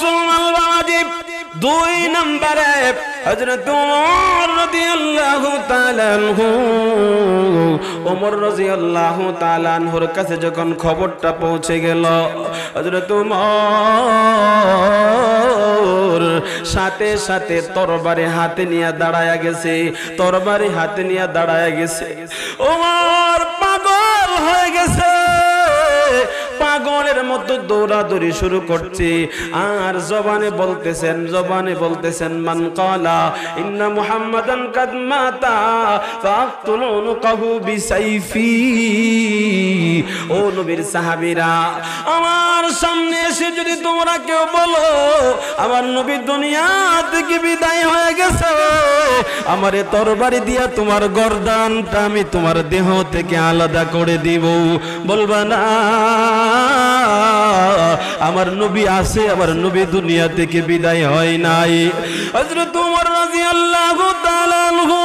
सुन्नत वाजिब दुई नंबर है हजरत उमर रजी अल्लाहु ताआला अन्हु उमर रजी अल्लाहु ताआला अन्हुर काछे जखन खबरटा पौঁছে गेल हजरत उमर साथे साथे तरबारे हाथे निया दाड़ाया गेছে तरबारे हाथे निया दाड़ाया गेছে उमर पागल হয়ে গেছে पागलेर मतो दौड़ा दौड़ी शुरू करछे आर जबाने बोलतेছেন मान काला इन्ना मुहम्मदन कद माता फाक्तुलुन कहू बिसाइफी ओ नबीर साहाबीरा आमार सामने एसे जदि तोमरा केउ बोलो आमार नबी दुनिया थेके बिदाय हये गेछे आमारे तरबारी दिया तोमार गर्दानटा आमि तोमार देह थेके आलादा करे देब बोलबा ना আমার নবী আছে আমার নবী দুনিয়া থেকে বিদায় হয় নাই হযরত ওমর রাদিয়াল্লাহু তাআলা আনহু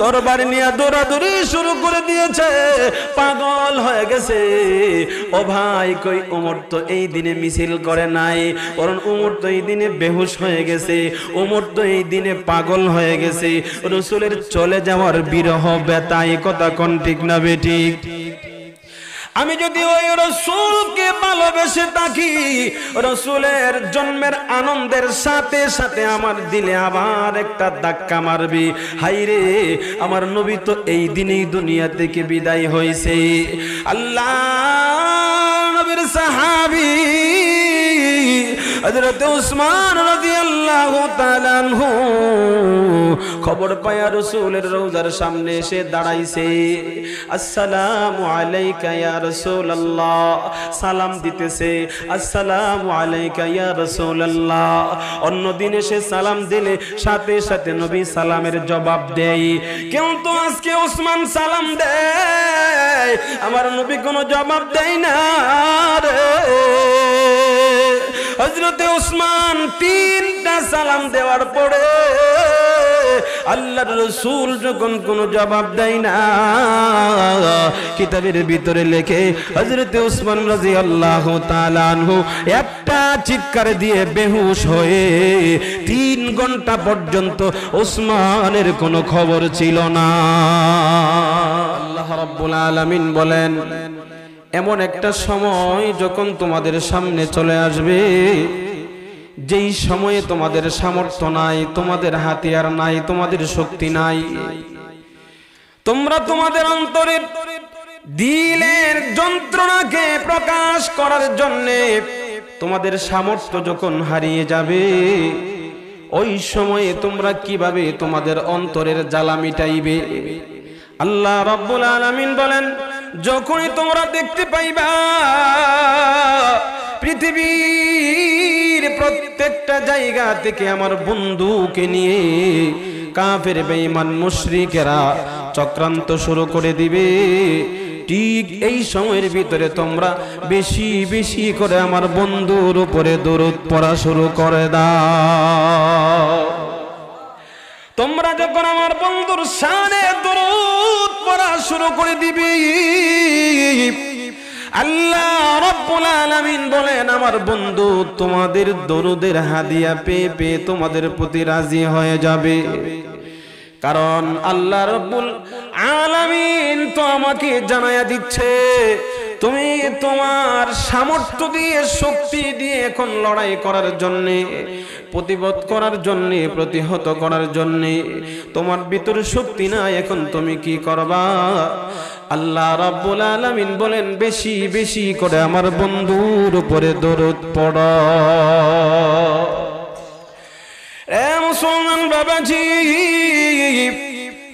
তরবারি নিয়ে দৌড়াদৌড়ি শুরু করে দিয়েছে পাগল হয়ে গেছে ও ভাই কই ওমর তো এই দিনে মিছিল করে নাই কারণ ওমর তো এই দিনে বেহুশ হয়ে গেছে ওমর তো এই দিনে পাগল হয়ে গেছে রাসূলের চলে যাওয়ার বিরহ ব্যথা এই কথা কোন ঠিক না বেটি आमी जदि ओई रसूल के भालोबेसे थाकी रसूलेर जन्मेर आनंदेर साथे साथे आमार दिले आबार एकटा धक्का मारबे हाय रे आमार नबी तो एई दिनेई दुनिया थेके बिदाय हयेछे अल्लाह नबीर साहाबी हजरत उस्मान रदियल्लाहु ताआला अन्हु खबर पाया रसूलेर रौजार सामने एसे दाड़ाइछे अस्सलामु आलैका या रसूलल्लाह सालाम दितेछे अस्सलामु आलैका या रसूलल्लाह अन्य दिन एसे सालाम दिले साथे साथे नबी सालामेर जवाब देय किन्तु आजके उस्मान सालाम देय आमार नबी कोनो जवाब देय ना रे हजरते उस्मान तीन टा सालाम देवार पड़े अल्लाहर रसूल যখন কোনো জবাব দেয় না কিতাবের ভিতরে লেখে হযরতে উসমান রাদিয়াল্লাহু তাআলা আনহু একটা চিৎকার দিয়ে বেহুশ হয়ে 3 ঘন্টা পর্যন্ত উসমানের কোনো খবর ছিল না আল্লাহ রাব্বুল আলামিন বলেন এমন একটা সময় যখন তোমাদের সামনে চলে আসবে যেই সময়ে তোমাদের সামর্থ্য নাই তোমাদের হাতিয়ার নাই তোমাদের শক্তি নাই তোমরা তোমাদের অন্তরে দিলের যন্ত্রণাকে প্রকাশ করার জন্য তোমাদের সামর্থ্য যখন হারিয়ে যাবে ওই সময়ে তোমরা কিভাবে তোমাদের অন্তরের জ্বালা মিটাইবে আল্লাহ রাব্বুল আলামিন বলেন যখনই তোমরা দেখতে পাইবা পৃথিবীর প্রত্যেকটা জায়গা থেকে আমার বন্ধুকে নিয়ে কাফের বেঈমান মুশরিকেরা চক্রান্ত শুরু করে দিবে ঠিক এই সময়ের ভিতরে তোমরা বেশি বেশি করে আমার বন্ধুর উপরে দরুদ পড়া শুরু করে দাও তোমরা যখন আমার বন্ধুর শানে দরুদ পড়া শুরু করে দিবে আল্লাহ রাব্বুল আলামিন বলেন আমার বন্ধু তোমাদের দরুদের হাদিয়া পেয়ে পেয়ে তোমাদের প্রতি রাজি হয়ে যাবে কারণ আল্লাহ রাব্বুল আলামিন তো আমাকে জানায়া দিচ্ছে তুমি তোমার সামর্থ্য দিয়ে শক্তি দিয়ে এখন লড়াই করার জন্য প্রতিবাদ করার জন্য প্রতিহত করার জন্য তোমার ভিতরে শক্তি নাই এখন তুমি কি করবা আল্লাহ রাব্বুল আলামিন বলেন বেশি বেশি করে আমার বন্ধুর উপরে দরুদ পড়ো এ মুসলমান বাবাজি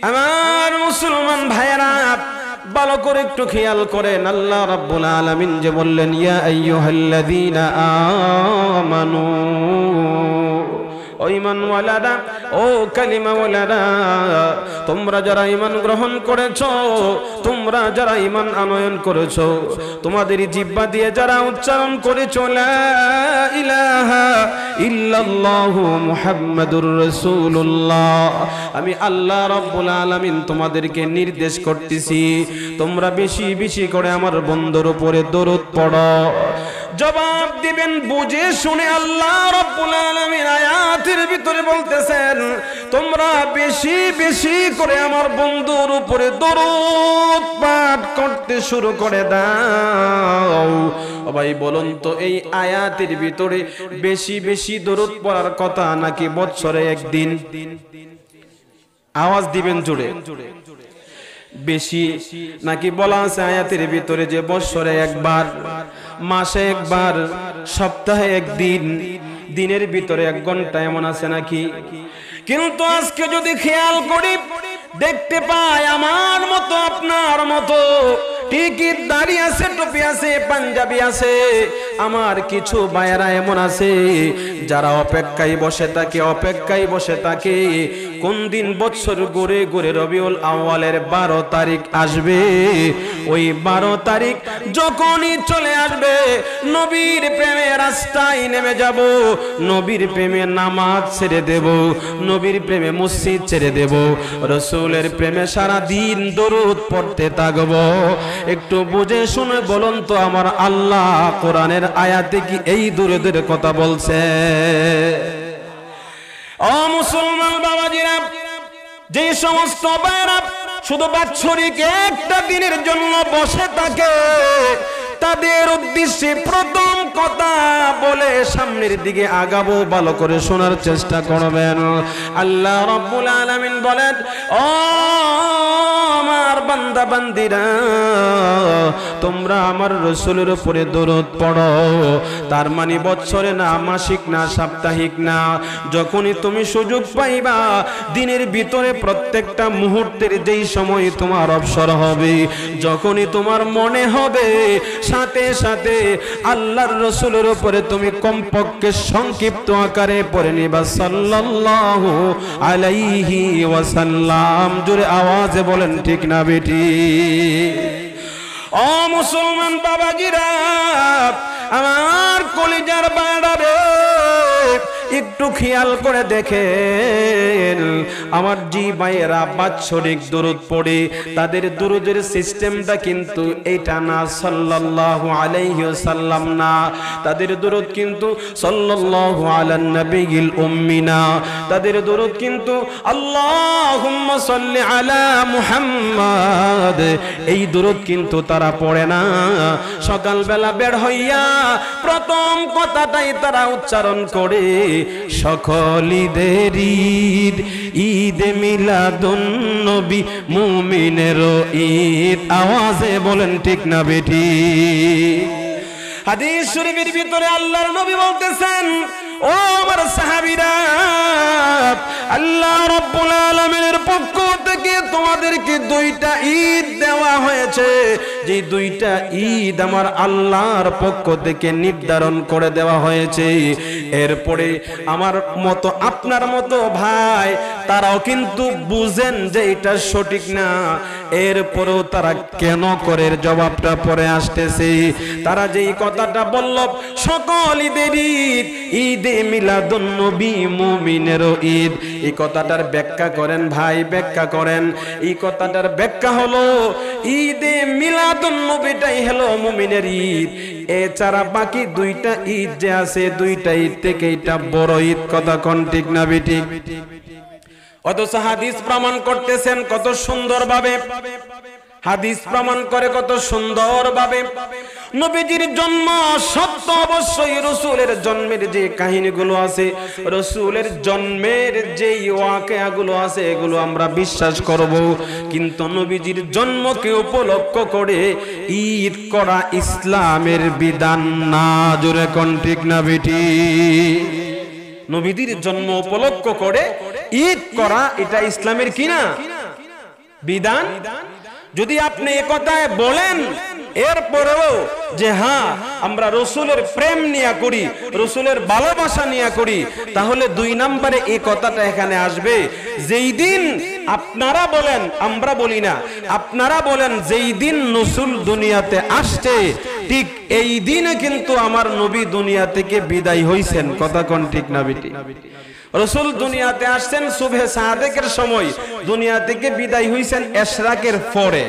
আমার মুসলমান ভাইরা ভালো করে একটু খেয়াল করেন আল্লাহ রাব্বুল আলামিন যে বললেন ইয়া আইয়ুহাল্লাযীনা আমানু ও ঈমানওয়ালারা ও কালিমাওয়ালারা তোমরা যারা ঈমান গ্রহণ করেছো তোমরা যারা ঈমান আনয়ন করেছো তোমাদের জিহ্বা দিয়ে যারা উচ্চারণ করেছো লা ইলাহা ইল্লাল্লাহু মুহাম্মাদুর রাসূলুল্লাহ আমি আল্লাহ রাব্বুল আলামিন তোমাদেরকে নির্দেশ করতেছি তোমরা বেশি বেশি করে আমার বন্ধুর উপরে দরুদ পড়ো जवाब दिबेन बुझे शुने अल्लाह रब्बुल आलामीन आयातेर भितरे बोलतेছেন তোমরা বেশি বেশি করে আমার বন্ধুর উপরে দরুদ পাঠ করতে শুরু করে দাও। ও ভাই বলুন তো এই আয়াতের ভিতরে বেশি বেশি দরুদ পড়ার কথা নাকি বছরে একদিন? আওয়াজ দিবেন জোরে। বেশি নাকি বলা আছে আয়াতের ভিতরে যে বছরে একবার, মাসে একবার, সপ্তাহে একদিন, দিনের ভিতরে এক ঘন্টা এমন আছে নাকি? কিন্তু আজকে যদি খেয়াল করি দেখতে পাই আমার মতো আপনার মতো টিকিট দাড়ি আছে, টুপি আছে, পাঞ্জাবি আছে, আমার কিছু ভাইরা এমন আছে যারা অপেক্ষায় বসে থাকে, অপেক্ষায় বসে থাকে কোন দিন বছর ঘুরে ঘুরে রবিউল আউয়ালের 12 তারিখ আসবে। ওই 12 তারিখ যখনই চলে আসবে নবীর প্রেমের রাস্তায় নেমে যাব, নবীর প্রেমে নামাজ ছেড়ে দেব, নবীর প্রেমে মসজিদ ছেড়ে দেব, রসুলের প্রেমে সারা দিন দরুদ পড়তে থাকব। একটু বুঝে শুনে বলুন তো আমার আল্লাহ কোরআনের আয়াতে কি এই দরুদের কথা বলছে? ও মুসলমান বাবাজিরা, যে সমস্ত বায়রা শুধু বাৎসরিক একটা দিনের জন্য বসে থাকে তাদের উদ্দেশ্যে প্রথম কথা বলে সামনের দিকে আগাবো, ভালো করে শোনার চেষ্টা করবেন। আল্লাহ রাব্বুল আলামিন বলেন, ও আমার বান্দা বান্দিরা তোমরা আমার রসুলের উপরে দরুদ পড়ো। তার মানে বছরে না, মাসিক না, সাপ্তাহিক না, যখনই তুমি সুযোগ পাইবা দিনের ভিতরে প্রত্যেকটা মুহূর্তের যেই সময় তোমার অবসর হবে, যখনই তোমার মনে হবে সাথে সাথে আল্লাহর রসুলের উপরে তুমি কমপক্ষে সংক্ষিপ্ত আকারে পড়ে নিবা সাল্লাল্লাহু আলাইহি ওয়াসাল্লাম। জোরে আওয়াজে বলেন ঠিক না বেটি? ও মুসলমান বাবাজিরা, আমার কলিজার বাড়াবে একটু খেয়াল করে দেখেন আমার জি ভাইয়েরা বাৎসরিক দরুদ পড়ে তাদের দরুদের সিস্টেমটা কিন্তু এটা না, সাল্লাল্লাহু আলাইহি ওয়াসাল্লাম না, তাদের দরুদ কিন্তু সাল্লাল্লাহু আলান নবিয়িল উম্মি না, তাদের দরুদ কিন্তু আল্লাহুম্মা সাল্লি আলা মুহাম্মাদ এই দরুদ কিন্তু তারা পড়ে না। সকালবেলা বের হইয়া প্রথম কথাটাই তারা উচ্চারণ করে সকল ঈদের ঈদ, ঈদ মিলাদুন নবী মুমিনের ঈদ। আওয়াজে বলেন ঠিক না বেটি? হাদিস শরীফের ভিতরে আল্লাহর নবী বলতেছেন, ও আমার সাহাবীরা আল্লাহ রাব্বুল আলামিনের পক্ষ থেকে তোমাদেরকে 2টা ঈদ দেওয়া হয়েছে, যে 2টা ঈদ আমার আল্লাহর পক্ষ থেকে নির্ধারণ করে দেওয়া হয়েছে। এরপরে আমার মতো আপনার মতো ভাই তারাও কিন্তু বুঝেন যে এটা সঠিক না, এরপরেও তারা কেন করে জবাবটা পরে আসতেছে। তারা যেই কথাটা বলল সকল ঈদের ঈদ, ঈদে মিলাদুন নবী মুমিনের ঈদ, এই কথাটার ব্যাখ্যা করেন ভাই, ব্যাখ্যা করেন। এই কথাটার ব্যাখ্যা হলো ঈদে মিলাদুন নবীটাই হলো মুমিনের ঈদ, এছাড়া বাকি 2টা ঈদ যে আছে 2টা ঈদ থেকে এটা বড় ঈদ। কথা কোন ঠিক না বেটি? অথচ হাদিস প্রমাণ করতেছেন কত সুন্দরভাবে, হাদিস প্রমাণ করে কত সুন্দরভাবে। নবীজির জন্ম সত্য অবশ্যই, রসুলের জন্মের যে কাহিনীগুলো আছে, রসুলের জন্মের যেই ওয়াকিয়াগুলো আছে এগুলো আমরা বিশ্বাস করব, কিন্তু নবীজির জন্মকে উপলক্ষ করে ঈদ করা ইসলামের বিধান না। জোরে কোন ঠিক না বেটি? নবীজির জন্ম উপলক্ষ করে ঈদ করা এটা ইসলামের কিনা বিধান। যদি আপনি এ কথায় বলেন এরপরেও যে হ্যাঁ আমরা রসুলের প্রেম নিয়া করি, রসুলের ভালোবাসা নিয়া করি, তাহলে 2 নম্বরে এই কথাটা এখানে আসবে। যেই দিন আপনারা বলেন, আমরা বলি না, আপনারা বলেন যেই দিন রসুল দুনিয়াতে আসছে ঠিক এই দিনে কিন্তু আমার নবী দুনিয়া থেকে বিদায় হইছেন। কথা কোন ঠিক না বেটি? रसूल दुनियाते आसछेन सुबह सादेकेर समय दुनिया थेके बिदाय हইছেন এশরাকের পরে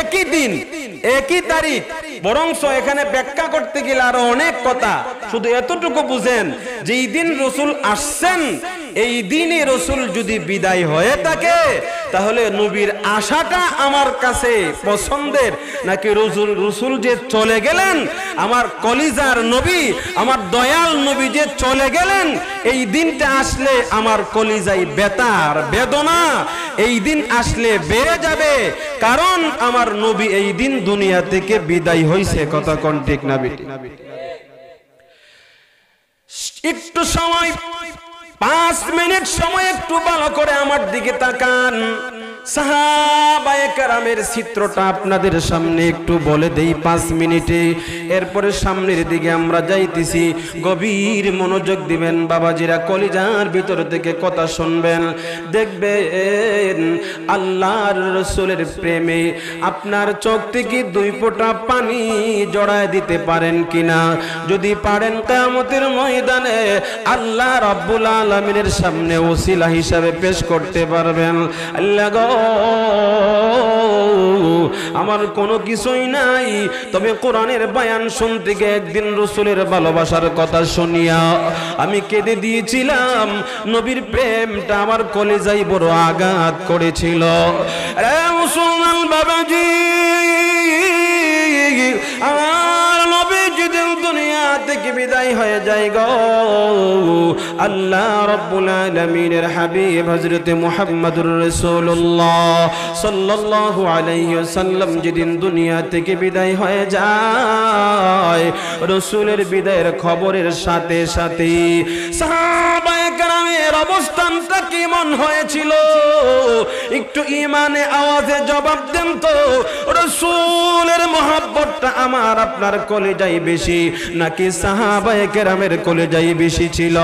একই दिन একই তারিখ বরংস এখানে ব্যাখ্যা করতে গেলে আরো অনেক কথা শুধু এতটুকু বুঝেন যে এই দিন রসূল আসছেন এই দিনে রসূল যদি বিদায় হয়ে থাকে তাহলে নবীর আশাটা আমার কাছে পছন্দের নাকি রসূল যে চলে গেলেন আমার কলিজার নবী আমার দয়াল নবী যে চলে গেলেন এই দিনটা আসলে আমার কলিজায় ব্যথা আর বেদনা এই দিন আসলে বেড়ে যাবে কারণ আমার নবী এই দিন দুনিয়া থেকে বিদায় হইছে কথা কোন ঠিক না বেটি একটু সময় 5 মিনিট সময় একটু ভালো করে আমার দিকে তাকান সাহাবায়ে কেরামের চিত্রটা আপনাদের সামনে একটু বলে দেই 5 মিনিটে এরপর সামনের দিকে আমরা যাইতেছি গভীর মনোযোগ দিবেন বাবাজিরা কলিজার ভিতর থেকে কথা শুনবেন দেখবেন আল্লাহর রাসূলের প্রেমে আপনার চোখ থেকে দুই ফোঁটা পানি জড়ায় দিতে পারেন কিনা যদি পারেন কিয়ামতের ময়দানে আল্লাহ রাব্বুল আলামিনের সামনে ওসিলা হিসেবে পেশ করতে পারবেন আল্লাহ আমার কোনো কিছুই নাই তবে কোরআনের বয়ান শুনতে গিয়ে একদিন রাসূলের ভালোবাসার কথা শুনিয়া আমি কেঁদে দিয়েছিলাম নবীর প্রেমটা আমার কলিজায় বড় আঘাত করেছিল রে মুসলমান বাবাজি আমার নবী যেদিন দুনিয়া থেকে বিদায় হয়ে যায় গো আল্লাহ রাব্বুল আলামিনের হাবিব হযরত মুহাম্মদুর রাসূলুল্লাহ সাল্লাল্লাহু আলাইহি ওয়াসাল্লাম যেদিন দুনিয়া থেকে বিদায় হয়ে যায় রাসূলের বিদায়ের খবরের সাথে সাথে সাহাবায়ে কেরামের অবস্থানটা কেমন হয়েছিল একটু ঈমানে আওয়াজে জবাব দেন তো রাসূলের মহব্বতটা আমার আপনার কলিজায় বেশি নাকি সাহাবায়ে কেরামের কলিজায় বেশি ছিল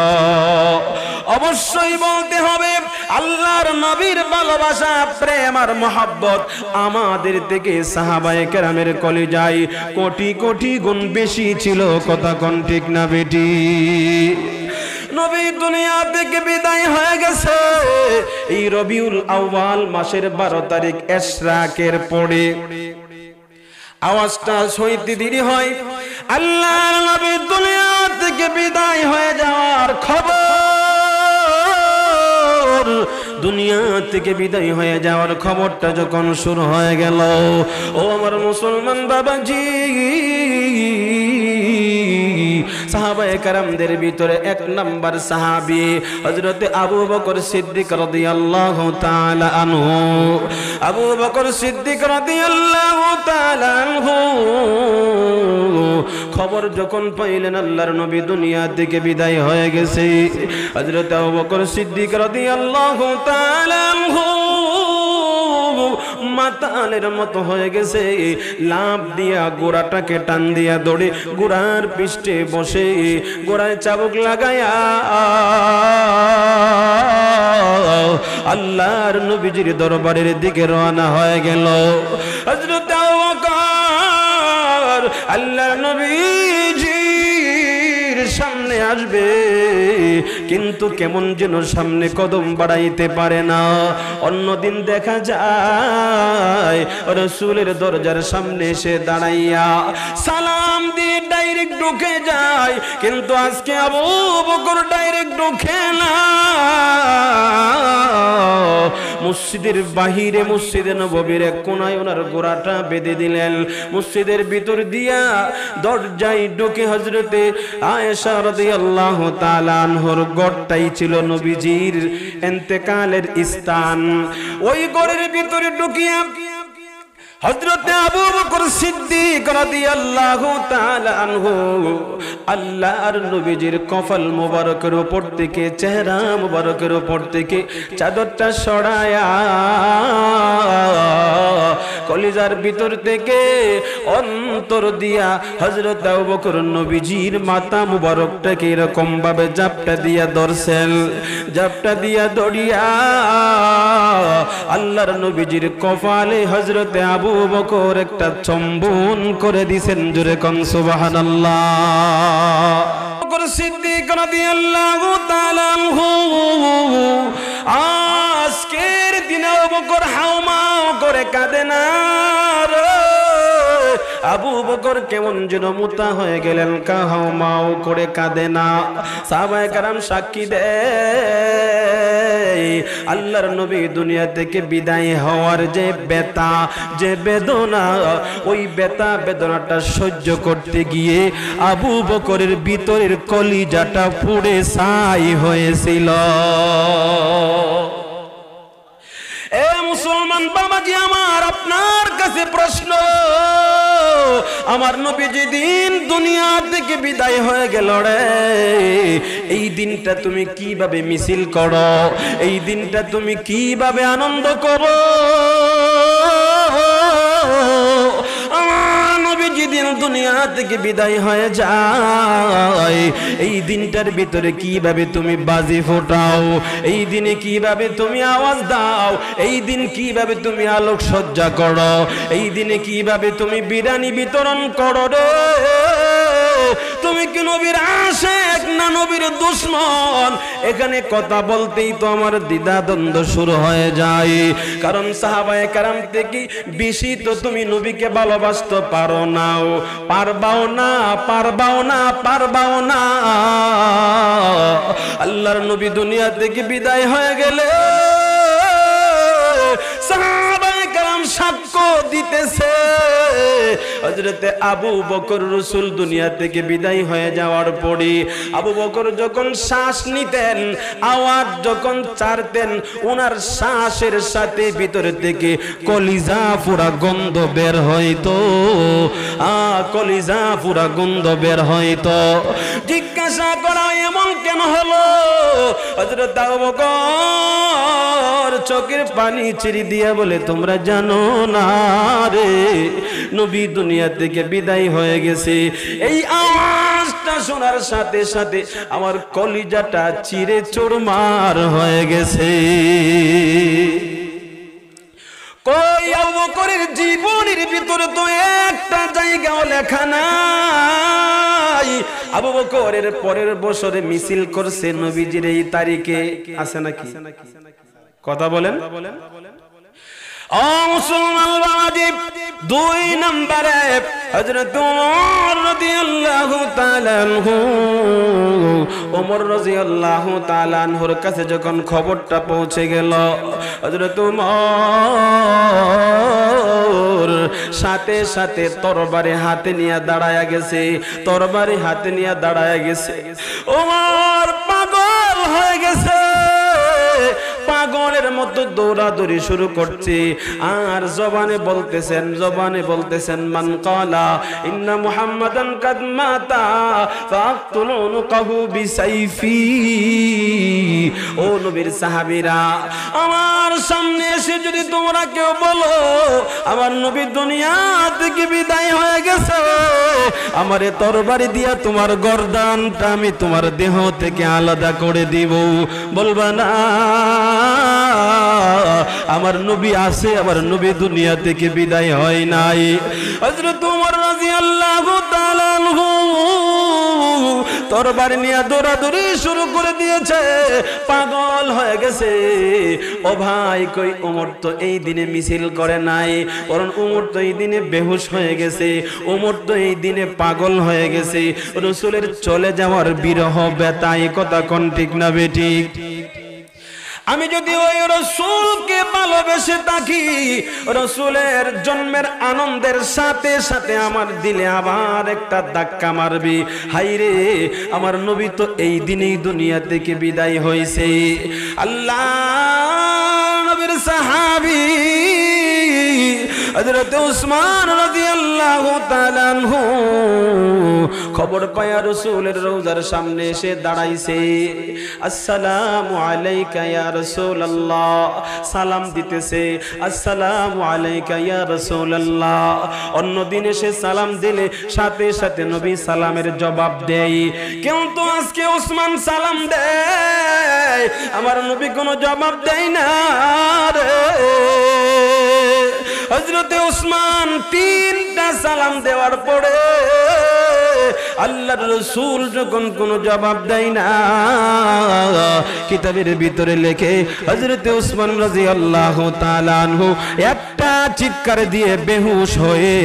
অবশ্যই বলতে হবে আল্লাহর নবীর ভালোবাসা প্রেম আর mohabbat আমাদের থেকে সাহাবায়ে কেরামের কলিজায় কোটি কোটি গুণ বেশি ছিল কথা কোন ঠিক না বেটি নবী দুনিয়া থেকে বিদায় হয়ে গেছে এই রবিউল আউয়াল মাসের 12 তারিখ এশরাকের পরে আওয়াজটা সইতে দেরি হয় আল্লাহর নবী দুনিয়া থেকে বিদায় হয়ে যাওয়ার খবর দুনিয়া থেকে বিদায় হয়ে যাওয়ার খবরটা যখন শুরু হয়ে গেল ও আমার মুসলমান বাবাজি সাহাবায়ে কেরামদের ভিতরে এক নাম্বার সাহাবী হযরত আবু বকর সিদ্দিক রাদিয়াল্লাহু তাআলা আনহু আবু বকর সিদ্দিক রাদিয়াল্লাহু তাআলা আনহু খবর যখন পাইলেন আল্লাহর নবী দুনিয়া থেকে বিদায় হয়ে গেছে হযরত আবু বকর সিদ্দিক রাদিয়াল্লাহু তাআলা আনহু মাতালের মতো হয়ে গেছে লাভ দিয়া গোড়াটাকে টান দিয়া দড়ে গোড়ার পৃষ্ঠে বসে গোড়ায় চাবুক লাগায়া আল্লাহর নবীজির দরবারের দিকে রওনা হয়ে গেল হযরত আবু বকর আল্লাহর নবীজির সামনে আসবে কিন্তু কেমন যেন সামনে কদম বাড়াইতে পারে না অন্যদিন দেখা যায় রাসূলের দরজার সামনে এসে দাঁড়াইয়া সালাম দিয়ে ডাইরেক্ট ঢুকে যায় কিন্তু আজকে আবু বকর ডাইরেক্ট ঢুকে না মসজিদের বাহিরে মসজিদে নববীর এক কোণায় ওনার গোড়াটা বেঁধে দিলেন মসজিদের ভিতর দিয়া দরজায় ঢুকে হযরতে আয়েশা রাদিয়াল্লাহু তাআলা আনহার ঘরটাই ছিল নবীজির ইন্তেকালের স্থান ওই ঘরের ভিতরে ঢুকিয়া হযরত আবু বকর সিদ্দিক রাদিয়াল্লাহু তাআলা আনহু আল্লাহর নবীজির কফল মোবারকের উপর থেকে চেহারা মোবারকের উপর থেকে চাদরটা সরায়া কলিজার ভিতর থেকে অন্তর দিয়া হযরত আবু বকর নবীজির মাথা মোবারকটাকে এরকম ভাবে জাপটা দিয়া ধরছেন জাপটা দিয়া দড়িয়া আল্লাহর নবীজির কপালে হযরত আবু বকর একটা চুম্বন করে দিয়েছেন জোরে কোন সুবহানাল্লাহ सिद्दीक রাদিয়াল্লাহু তাআলা আনহু আজকের দিনে বকর হাওমাও করে কাঁদে না আবু বকর কেমন যেন মুতা হয়ে গেলেন হাওমাও করে কাঁদে না সাহাবায়ে কেরাম সাক্ষী দেয় আল্লাহর নবী দুনিয়া থেকে বিদায় হওয়ার যে ব্যথা যে বেদনা ওই ব্যথা বেদনাটা সহ্য করতে গিয়ে আবু বকরের ভিতরের কলিজাটা পুড়ে ছাই হয়েছিল। এ মুসলমান বাবাজি আমার আপনার কাছে প্রশ্ন আমার নবী যেদিন দুনিয়া থেকে বিদায় হয়ে গেল রে এই দিনটা তুমি কিভাবে মিছিল করো এই দিনটা তুমি কিভাবে আনন্দ করো আমার নবী যেদিন দুনিয়া থেকে বিদায় হয়ে যায় এই দিনটার ভিতরে কিভাবে তুমি বাজি ফোটাও এই দিনে কিভাবে তুমি আওয়াজ দাও এই দিন কিভাবে তুমি আলোক সজ্জা করো এই দিনে কিভাবে তুমি বিরানি বিতরণ করো রে তুমি কি নবীর আশিক না নবীর দুশমন এখানে কথা বলতেই তো আমার দ্বিধাদ্বন্দ্ব শুরু হয়ে যায় কারণ সাহাবায়ে কেরাম থেকে বেশি তো তুমি নবীকে ভালোবাসতে পারো না পারবাও না আল্লাহর নবী দুনিয়া থেকে বিদায় হয়ে গেলে সাহাবায়ে কেরাম সাক্ষ্য দিতেছে হযরতে আবু বকর রাসূল দুনিয়া থেকে বিদায় হয়ে যাওয়ার পরে আবু বকর যখন শ্বাস নিতেন আওয়াজ যখন ছাড়তেন ওনার শ্বাসের সাথে ভিতর থেকে কলিজা পুরা গন্ধ বের হইতো কলিজা পুরা গন্ধ বের হইতো জিজ্ঞাসা করা এমন কেন হলো হযরত আবু বকর চোখের পানি ছেড়ে দিয়া বলে তোমরা জানো না রে নবী দুনিয়া থেকে বিদায় হয়ে গেছে এই আওয়াজটা শোনার সাথে সাথে আমার কলিজাটা চিরে চুরমার হয়ে গেছে। কই আবু বকরের জীবনের ভিতরে তো একটা জায়গাও লেখা নাই আবু বকরের পরের বছরে মিছিল করছে নবীজির এই তারিখে আছে নাকি কথা বলেন যখন খবরটা পৌঁছে গেল হযরত ওমর সাথে সাথে তরবারি হাতে নিয়ে দাঁড়ায়া গেছে ওমর পাগল হয়ে গেছে পাগলের মতো দৌড়াদৌড়ি শুরু করছে আর জবানে বলতেছেন মান ক্বালা ইন্না মুহাম্মাদান কাদ মাতা ফাকতুলুনহু বিসাইফি ও নবীর সাহাবীরা আমার সামনে এসে যদি তোমরা কেউ বলো আমার নবী দুনিয়া থেকে বিদায় হয়ে গেছে আমারে তরবারি দিয়া তোমার গর্দানটা আমি তোমার দেহ থেকে আলাদা করে দিব বলবা না আমার নবী আছে আমার নবী দুনিয়া থেকে বিদায় হয় নাই হযরত ওমর রাদিয়াল্লাহু তাআলা আনহু তরবারি নিয়ে দৌড়াদৌড়ি শুরু করে দিয়েছে পাগল হয়ে গেছে ও ভাই কই ওমর তো এই দিনে মিছিল করে নাই কারণ ওমর তো এই দিনে বেহুশ হয়ে গেছে ওমর তো এই দিনে পাগল হয়ে গেছে রাসূলের চলে যাওয়ার বিরহ ব্যথা এই কথা কোন ঠিক না বেঠিক আমি যদি ওই রাসূলকে ভালোবেসে থাকি রাসূলের জন্মের আনন্দের সাথে সাথে আমার দিলে আবার একটা ধাক্কা মারবি হায়রে আমার নবী তো এই দিনেই দুনিয়া থেকে বিদায় হয়েছে আল্লাহ নবীর সাহাবী হযরত উসমান রাদিয়াল্লাহু তাআলা আনহু খবর পায়া রাসূলের রওজার সামনে এসে দাঁড়াইছে আসসালামু আলাইকা ইয়া রাসূলুল্লাহ সালাম দিতেছে আসসালামু আলাইকা ইয়া রাসূলুল্লাহ অন্য দিন এসে সালাম দিলে সাথে সাথে নবী সালামের জবাব দেয় কিন্তু আজকে উসমান সালাম দেয় আমার নবী কোনো জবাব দেয় না রে হযরতে উসমান তিনটা সালাম দেওয়ার পরে আল্লাহর রাসূল যখন কোনো জবাব দেয় না কিতাবের ভিতরে লেখে হযরত উসমান রাদিয়াল্লাহু তাআলা আনহু একটা চিৎকার দিয়ে বেহুশ হয়ে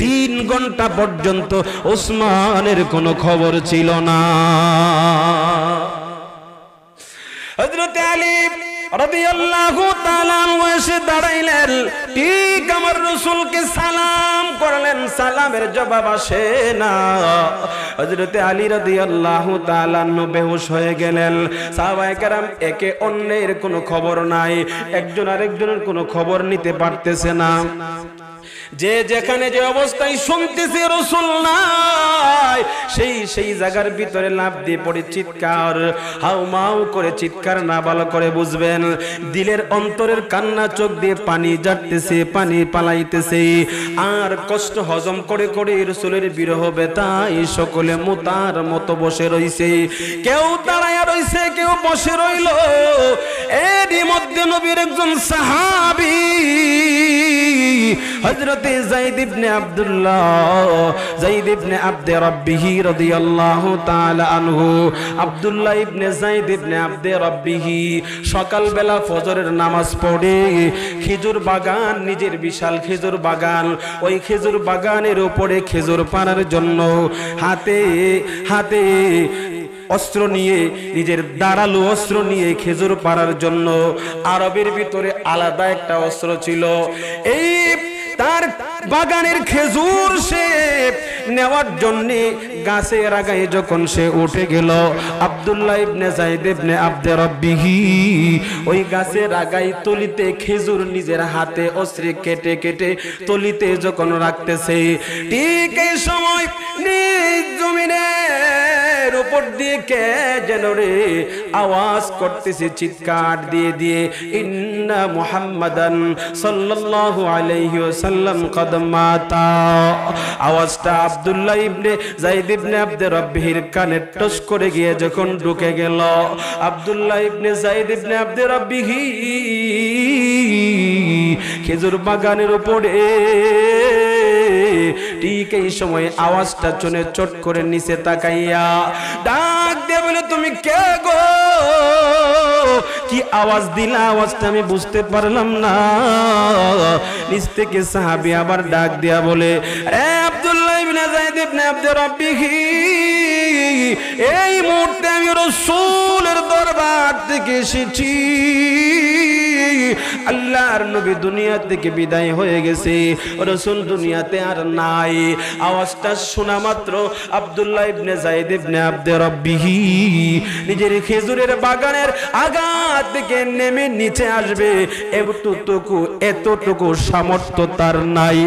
3 ঘন্টা পর্যন্ত উসমানের কোনো খবর ছিল না। হযরত আলী রাদিয়াল্লাহু তাআলা এসে দাঁড়াইলেন, ঠিক আমার রাসূলকে সালাম করলেন, সালামের জবাব আসে না। হযরত আলী রাদিয়াল্লাহু তাআলা বেহুশ হয়ে গেলেন। সাহাবায়ে কেরাম একে অন্যের কোনো খবর নাই, একজন আরেকজনের কোনো খবর নিতে পারতেছে না, যে যেখানে যে অবস্থায় শুনতেছে রাসূল নাই সেই জায়গার ভিতরে লাফ দিয়ে পড়ে চিৎকার, হাউমাউ করে চিৎকার না ভালো করে বুঝবেন, দিলের অন্তরের কান্না চোখ দিয়ে পানি ঝরতেছে, পানি পালাইতেছে, আর কষ্ট হজম করে করে রাসূলের বিরহ বেতায় সকলে মুতার মতো বসে রইছে, কেউ দাঁড়ায়া রইছে, কেউ বসে রইল। এরই মধ্যে নবীর একজন সাহাবী হযরতে যায়েদ ইবনে আব্দুল্লাহ, যায়েদ ইবনে আব্দে রাব্বিহি রাদিয়াল্লাহু তাআলা আনহু, আব্দুল্লাহ ইবনে যায়েদ ইবনে আব্দে রাব্বিহি সকাল বেলা ফজরের নামাজ পড়ে খেজুর বাগান, নিজের বিশাল খেজুর বাগান, ওই খেজুর বাগানের উপরে খেজুর পাড়ার জন্য হাতে হাতে অস্ত্র নিয়ে, নিজের দাঁড়ালো অস্ত্র নিয়ে খেজুর পাড়ার জন্য, আরবের ভিতরে আলাদা একটা অস্ত্র ছিল, এই তার বাগানের খেজুর সে নেওয়ার জন্য গাছের আগায় যখন সে উঠে গেল, আব্দুল্লাহ ইবনে যায়েদ ইবনে আব্দে রাব্বিহি ওই গাছের আগায় তলিতে খেজুর নিজের হাতে অস্ত্রে কেটে কেটে তলিতে যখন রাখতেছে, ঠিক এই সময় নিজ জমিনে উপর দিয়ে কে যেন রে আওয়াজ করতেছে চিৎকার দিয়ে দিয়ে, ইন্না মুহাম্মাদান সাল্লাল্লাহু আলাইহি ওয়াসাল্লাম কদ মাতা। আওয়াজটা আব্দুল্লাহ ইবনে যায়েদ ইবনে আব্দে রাব্বিহির কানে টস করে গিয়ে যখন ঢুকে গেল, আব্দুল্লাহ ইবনে যায়েদ ইবনে আব্দে রাব্বিহি খেজুর বাগানের উপরে, ঠিক এই সময় আওয়াজটা শুনে চট করে নিচে তাকাইয়া ডাক দিয়ে বলে, তুমি কে গো? কি আওয়াজ দিলা? আওয়াজটা আমি বুঝতে পারলাম না। নিচ থেকে সাহাবী আবার ডাক দিয়া বলে, আরে আব্দুল্লাহ ইবনে যায়েদ ইবনে আব্দে রাব্বিহি, এই মুহূর্তে আমি রাসূলের দরবার থেকে এসেছি, আল্লাহর নবী দুনিয়া থেকে বিদায় হয়ে গেছে, রাসূল দুনিয়াতে আর নাই। আওয়াজটা শোনা মাত্র আব্দুল্লাহ ইবনে যায়েদ ইবনে আব্দে রাব্বিহি নিজের খেজুরের বাগানের আগা থেকে নেমে নিচে আসবে এতটুকু সামর্থ্য তার নাই,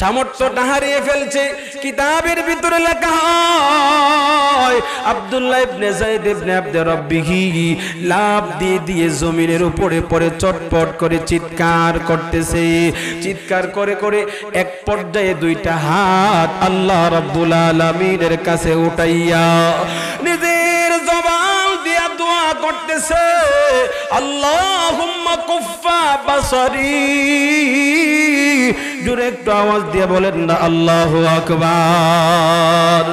সামর্থ্যটা হারিয়ে ফেলছে। কিতাবের ভিতরে লেখা হয় আব্দুল্লাহ ইবনে যায়েদ ইবনে আব্দে রাব্বিহি লাফ দিয়ে দিয়ে জমিনের উপরে পড়ে চটপট করে চিৎকার করতেছে, চিৎকার করে করে এক পর্যায়ে দুইটা হাত আল্লাহ রাব্বুল আলামিনের কাছে উঠাইয়া নিজের জবান দিয়া দোয়া করতেছে, আল্লাহুম্মা কুফফা বাসারি, জোরে একটু আওয়াজ দিয়ে বলেন না আল্লাহু আকবার,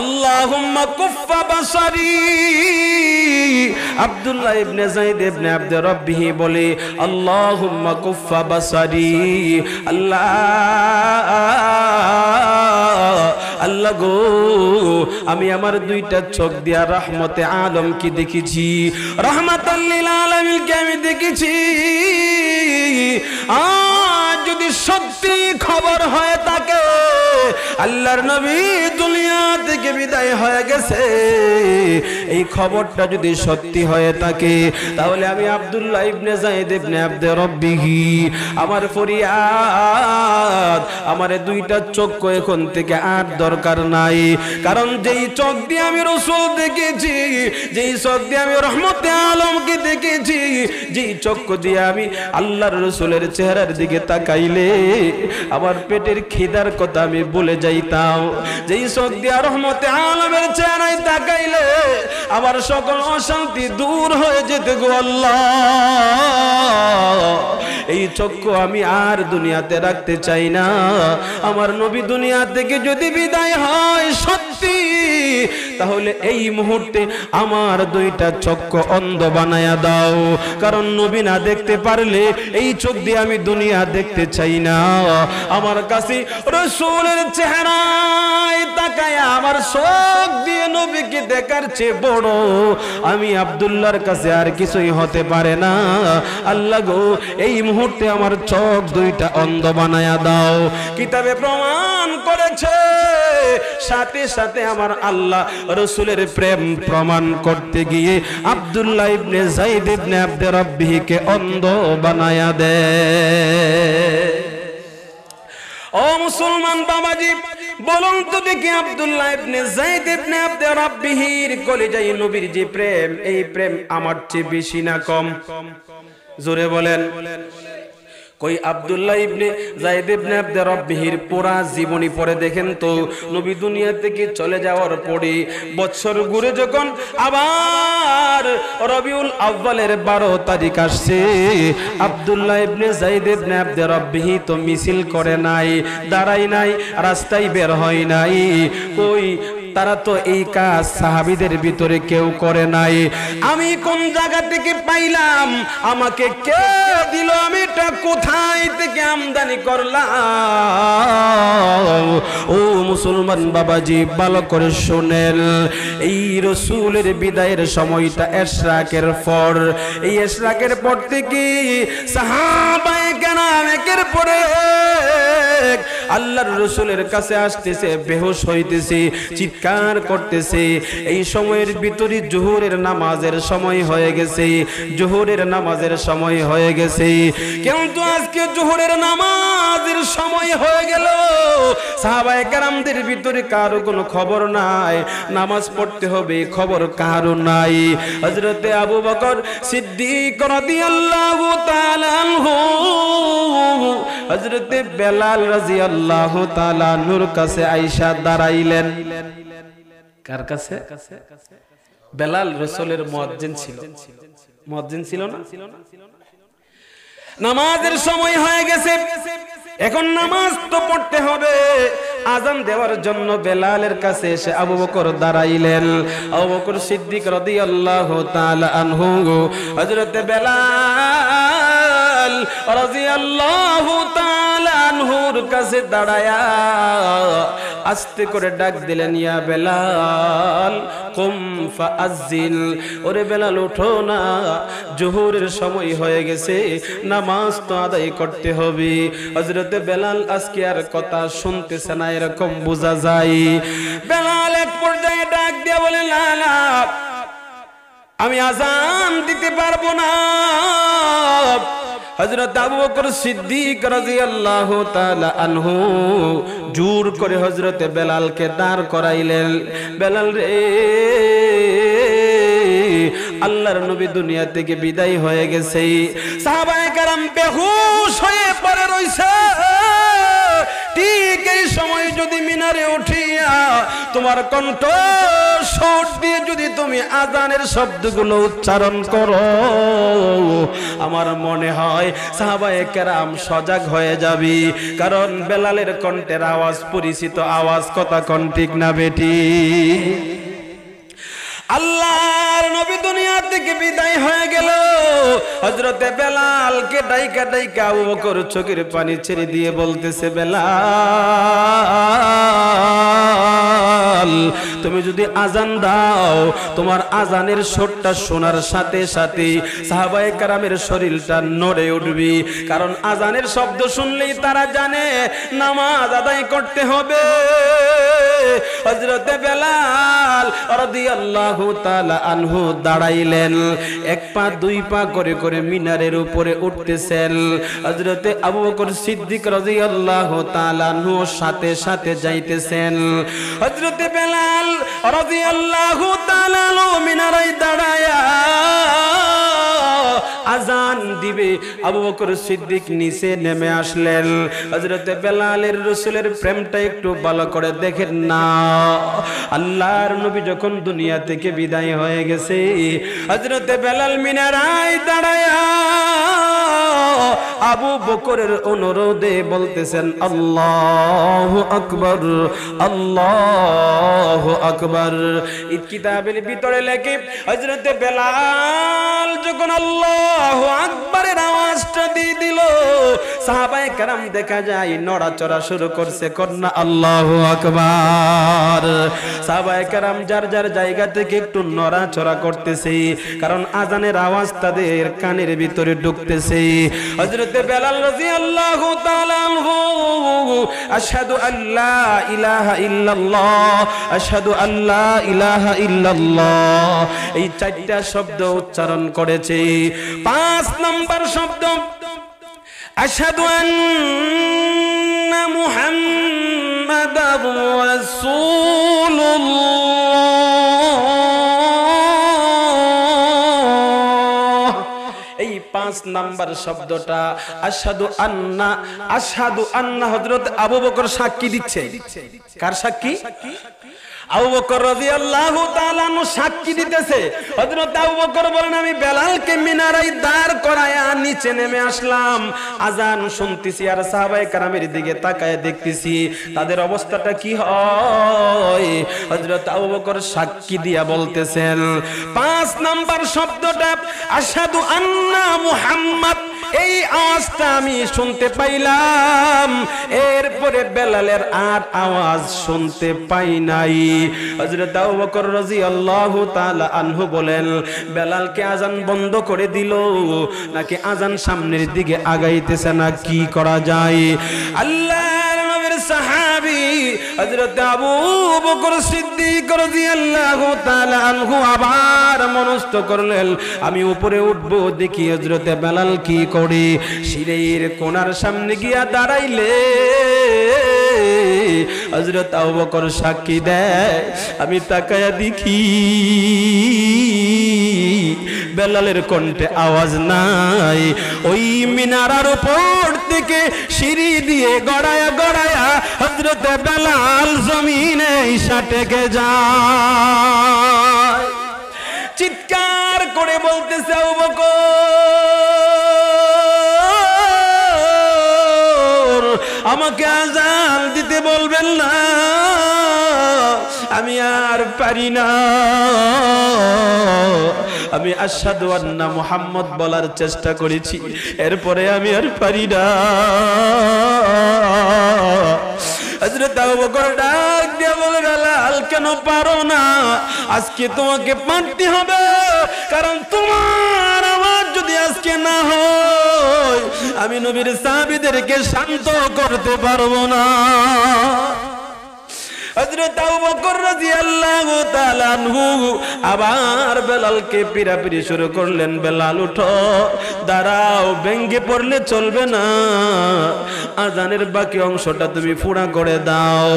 আল্লাহুম্মা কুফফা বাসারি। আব্দুল্লাহ ইবনে যায়েদ ইবনে আব্দে রাব্বিহি বলে, আল্লাহুম্মা কুফফা বাসারি, আল্লাহ গো, আমি আমার দুইটা চোখ দিয়া রহমতে আলম কি দেখেছি, রহমাতাল লিল আলামিন কে আমি দেখেছি, আজ যদি সত্যি খবর হয় তাকে আল্লাহর নবী দুনিয়া থেকে বিদায় হয়ে গেছে, এই খবরটা যদি সত্যি হয়ে থাকে তাহলে আমি আব্দুল্লাহ ইবনে যায়েদ ইবনে আব্দে রাব্বিহি আমার ফরিয়াদ, আমার দুইটা চোখ এখন থেকে আর দরকার নাই, কারণ যেই চোখ দিয়ে আমি রাসূল দেখেছি, যেই চোখ দিয়ে আমি রহমতে আলমকে দেখেছি, যেই চোখ দিয়ে আমি আল্লাহর রাসূলের চেহারার দিকে তাকাই তাকাইলে আমার পেটের খিদার কথা আমি ভুলে যাইতাম। যেই সৌদিয়া রহমতে আলমের চেহারায় তাকাইলে আমার সকল অশান্তি দূর হয়ে যেত গো আল্লাহ। এই চক্ষু আমি আর দুনিয়াতে রাখতে চাই না। আমার নবী দুনিয়া থেকে যদি বিদায় হয় সত্যি, তাহলে এই মুহূর্তে আমার দুইটা চক্ষু অন্ধ বানায়া দাও। কারণ নবী না দেখতে পারলে এই চোখ দিয়ে আমি দুনিয়া দেখতে চাই না। আমার কাছে রাসূলের চেহারায় তাকায়া আমার চোখ দিয়ে নবীকে দেখার চেয়ে বড় আমি আব্দুল্লাহর কাছে আর কিছুই হতে পারে না। আল্লাহ গো, এই মুহূর্তে আমার চোখ দুইটা অন্ধ বানায়া দাও। কিতাবে প্রমাণ করেছে, সাথে সাথে আমার আল্লাহ রাসূলের প্রেম প্রমাণ করতে গিয়ে আব্দুল্লাহ ইবনে যায়েদ ইবনে আব্দে রাব্বিহকে অন্ধ বানায়া দেয়। ও মুসলমান বাবাজি, বলুন তো দেখি আব্দুল্লাহ ইবনে যায়েদ ইবনে আব্দে রাব্বিহির কলিজায় নবীর যে প্রেম, এই প্রেম আমার চেয়ে বেশি না কম? জোরে বলেন। ওই আব্দুল্লাহ ইবনে যায়েদ ইবনে আব্দে রাব্বিহির পুরা জীবনী পড়ে দেখেন তো। নবী দুনিয়া থেকে চলে যাওয়ার পরে বছর ঘুরে যখন আবার রবিউল আউয়ালের 12 তারিখ আসছে, আব্দুল্লাহ ইবনে যায়েদ ইবনে আব্দে রাব্বিহি তো মিছিল করে নাই, দাঁড়ায় নাই, রাস্তায় বের হয় নাই। কই তারা তো এই কাজ সাহাবীদের ভিতরে কেউ করে নাই। আমি কোন জায়গা থেকে পাইলাম, আমাকে কে দিল, আমি এটা কোথায় থেকে আমদানি করলাম? ও মুসলমান বাবাজি, ভালো করে শোনেন, এই রাসূলের বিদায়ের সময়টা ইশরাকের পর। এই ইশরাকের পর থেকে সাহাবায়ে কেরাম একের পরে আল্লাহর রাসূলের কাছে আসতেছে, বেহুশ হইতেছে, চিৎকার করতেছে। এই সময়ের ভিতরে যোহরের নামাজের সময় হয়ে গেছে, যোহরের নামাজের সময় হয়ে গেছে। কিন্তু আজকে যোহরের নামাজের সময় হয়ে গেল, সাহাবায়ে কেরামদের ভিতরে কারো কোনো খবর নাই, নামাজ পড়তে হবে খবর কারো নাই। হযরতে আবু বকর সিদ্দিক রাদিয়াল্লাহু তাআলা আনহু হযরতে বেলাল রাদিয়াল্লাহু তাআলা নূর কাছে আয়েশা দাঁড়াইলেন। কার কাছে? বেলাল রাসূলের মুয়াজ্জিন ছিল, মুয়াজ্জিন ছিল না? নামাজের সময় হয়ে গেছে, এখন নামাজ তো পড়তে হবে। আযান দেওয়ার জন্য বেলালের কাছে এসে আবু বকর দাঁড়াইলেন। আবু বকর সিদ্দিক রাদিয়াল্লাহু তাআলা আনহু হযরতে বেলাল রাদিয়াল্লাহু তাআলা আনহুর কাছে দাঁড়ায়া আস্তে করে ডাক দিলেন, ইয়া বেলাল কুম ফাআযযিন। ওরে বেলাল, ওঠো না, যোহরের সময় হয়ে গেছে, নামাজ তো আদায় করতে হবে। হযরতে বেলাল আজকে আর কথা শুনতেছে না, এরকম বোঝা যায়। বেলাল এক পর্যায়ে ডাক দিয়ে বলে, না না, আমি আযান দিতে পারবো না। হযরত আবু বকর সিদ্দিক রাদিয়াল্লাহু তাআলা আনহু জোর করে হযরত বেলালকে দাঁড় করাইলেন। বেলাল রে, আল্লাহর নবী দুনিয়া থেকে বিদায় হয়ে গেছে, সাহাবায়ে কেরাম বেহুশ হয়ে পড়ে রইছে, ঠিক এই সময় যদি মিনারে উঠিয়া তোমার কণ্ঠ সুর দিয়ে যদি তুমি আযানের শব্দগুলো উচ্চারণ করো, আমার মনে হয় সাহাবায়ে কেরাম সজাগ হয়ে যাবে। কারণ বেলালের কণ্ঠের আওয়াজ পরিচিত আওয়াজ, কথা কোন ঠিক না বেটি? আল্লাহর নবী দুনিয়া থেকে বিদায় হয়ে গেল, হযরতে বেলালকে ডাইকা ডাইকা আবু বকর চোখের পানি ছেড়ে দিয়ে বলতেছে, বেলাল তুমি যদি আযান দাও, তোমার আযানের সুরটা শোনার সাথে সাথে সাহাবায়ে কেরামের শরীরটা নড়ে উঠবে। কারণ আযানের শব্দ শুনলেই তারা জানে নামাজ আদায় করতে হবে। হযরতে বেলাল রাদিয়াল্লাহু তাআলা আনহু দাঁড়াইলেন, এক পা দুই পা করে করে মিনারের উপরে উঠতেছেন। হযরতে আবু বকর সিদ্দিক রাদিয়াল্লাহু তাআলা আনহু সাথে সাথে যাইতেছেন। হযরতে বেলাল রাদিয়াল্লাহু তাআলা মিনারে দাঁড়ায়া আজান দিবে আবু বকর সিদ্দিক নিচে নেমে আসলেন। হযরতে বেলালের রাসূলের প্রেমটা একটু ভালো করে দেখেন না। আল্লাহর নবী যখন দুনিয়া থেকে বিদায় হয়ে গেছে, হযরতে বেলাল মিনারায় দাঁড়ায়া আবু বকরের অনুরোধে বলতেছেন আল্লাহু আকবার, আল্লাহু আকবার। কিতাবের ভিতরে লেখে হযরতে বেলাল যখন আল্লাহু আকবারের আওয়াজটা দিয়ে দিল, সাহাবায়ে কেরাম দেখা যায় নড়াচড়া শুরু করছে, কন্যা আল্লাহু আকবার। সাহাবায়ে কেরাম যার যার জায়গা থেকে একটু নড়াচড়া করতেছে, কারণ আজানের আওয়াজ তাদের কানের ভিতরে ঢুকতেছে। হযরতে বেলাল রাদিয়াল্লাহু তাআলা আনহু আশহাদু আল্লা ইলাহা ইল্লাল্লাহ, আশহাদু আল্লা ইলাহা ইল্লাল্লাহ এই চারটা শব্দ উচ্চারণ করেছে। 5 নম্বর শব্দ আশহাদু আন্না মুহাম্মাদার রাসূলুল্লাহ। এই 5 নম্বর শব্দটা আশহাদু আন্না, আশহাদু আন্না হযরত আবু বকর সাক্ষী দিচ্ছে। কার সাক্ষী? আবু বকর রাদিয়াল্লাহু তাআলা আনহু সাক্ষী দিতেছে। হযরত আবু বকর বলেন, আমি বেলালকে মিনারায় দাঁড় করায়া নিচে নেমে আসলাম, আজান শুনতেছি আর সাহাবায়ে কেরামের দিকে তাকায় দেখতেছি তাদের অবস্থাটা কি হয়। হযরত আবু বকর সাক্ষী দিয়া বলতেছেন 5 নম্বর শব্দটা আশহাদু আন্না মুহাম্মাদ, এই আওয়াজটা আমি শুনতে পাইলাম। এরপরে বেলালের আর আওয়াজ শুনতে পাই নাই। হযরত আবু বকর রাদিয়াল্লাহু তাআলা আনহু বলেন, বেলাল কি আজান বন্ধ করে দিল নাকি আজান সামনের দিকে আগাইতেছে না, কি করা যায়? আল্লাহর নবীর সাহাবী হযরত আবু বকর সিদ্দিক রাদিয়াল্লাহু তাআলা আনহু আবার মনস্থ করলেন, আমি উপরে উঠব, দেখি হযরত বেলাল কি করে। সিঁড়ির কোণার সামনে গিয়া দাঁড়াইলে হযরত আবু বকর সাক্ষী দেয়, আমি তাকায়া দেখি বেলালের কণ্ঠে আওয়াজ নাই। ওই মিনারার উপর থেকে সিঁড়ি দিয়ে গড়ায়া গড়ায়া হযরত বেলাল জমিনে এসে টেকে যায়। চিৎকার করে বলতেছে আবু বকর, আমাকে আজান দিতে বলবেন না, আমি আর পারি না। আমি আশহাদু আন্না মুহাম্মদ বলার চেষ্টা করেছি, এরপরে আমি আর পারি না। হযরত আবু বকর ডাক দিয়ে বলে, বেলাল কেন পারো না? আজকে তোমাকে পারতে হবে, কারণ তোমার আওয়াজ যদি আজকে না হয় আমি নবীর সাহাবীদেরকে শান্ত করতে পারবো না। হযরত আবু বকর রাদিয়াল্লাহু তাআলা আনহু আবার বেলালকে পিরাপিরি শুরু করলেন, বেলাল উঠো, দাঁড়াও, ভেঙ্গে পড়লে চলবে না, আজানের বাকি অংশটা তুমি পুরা করে দাও।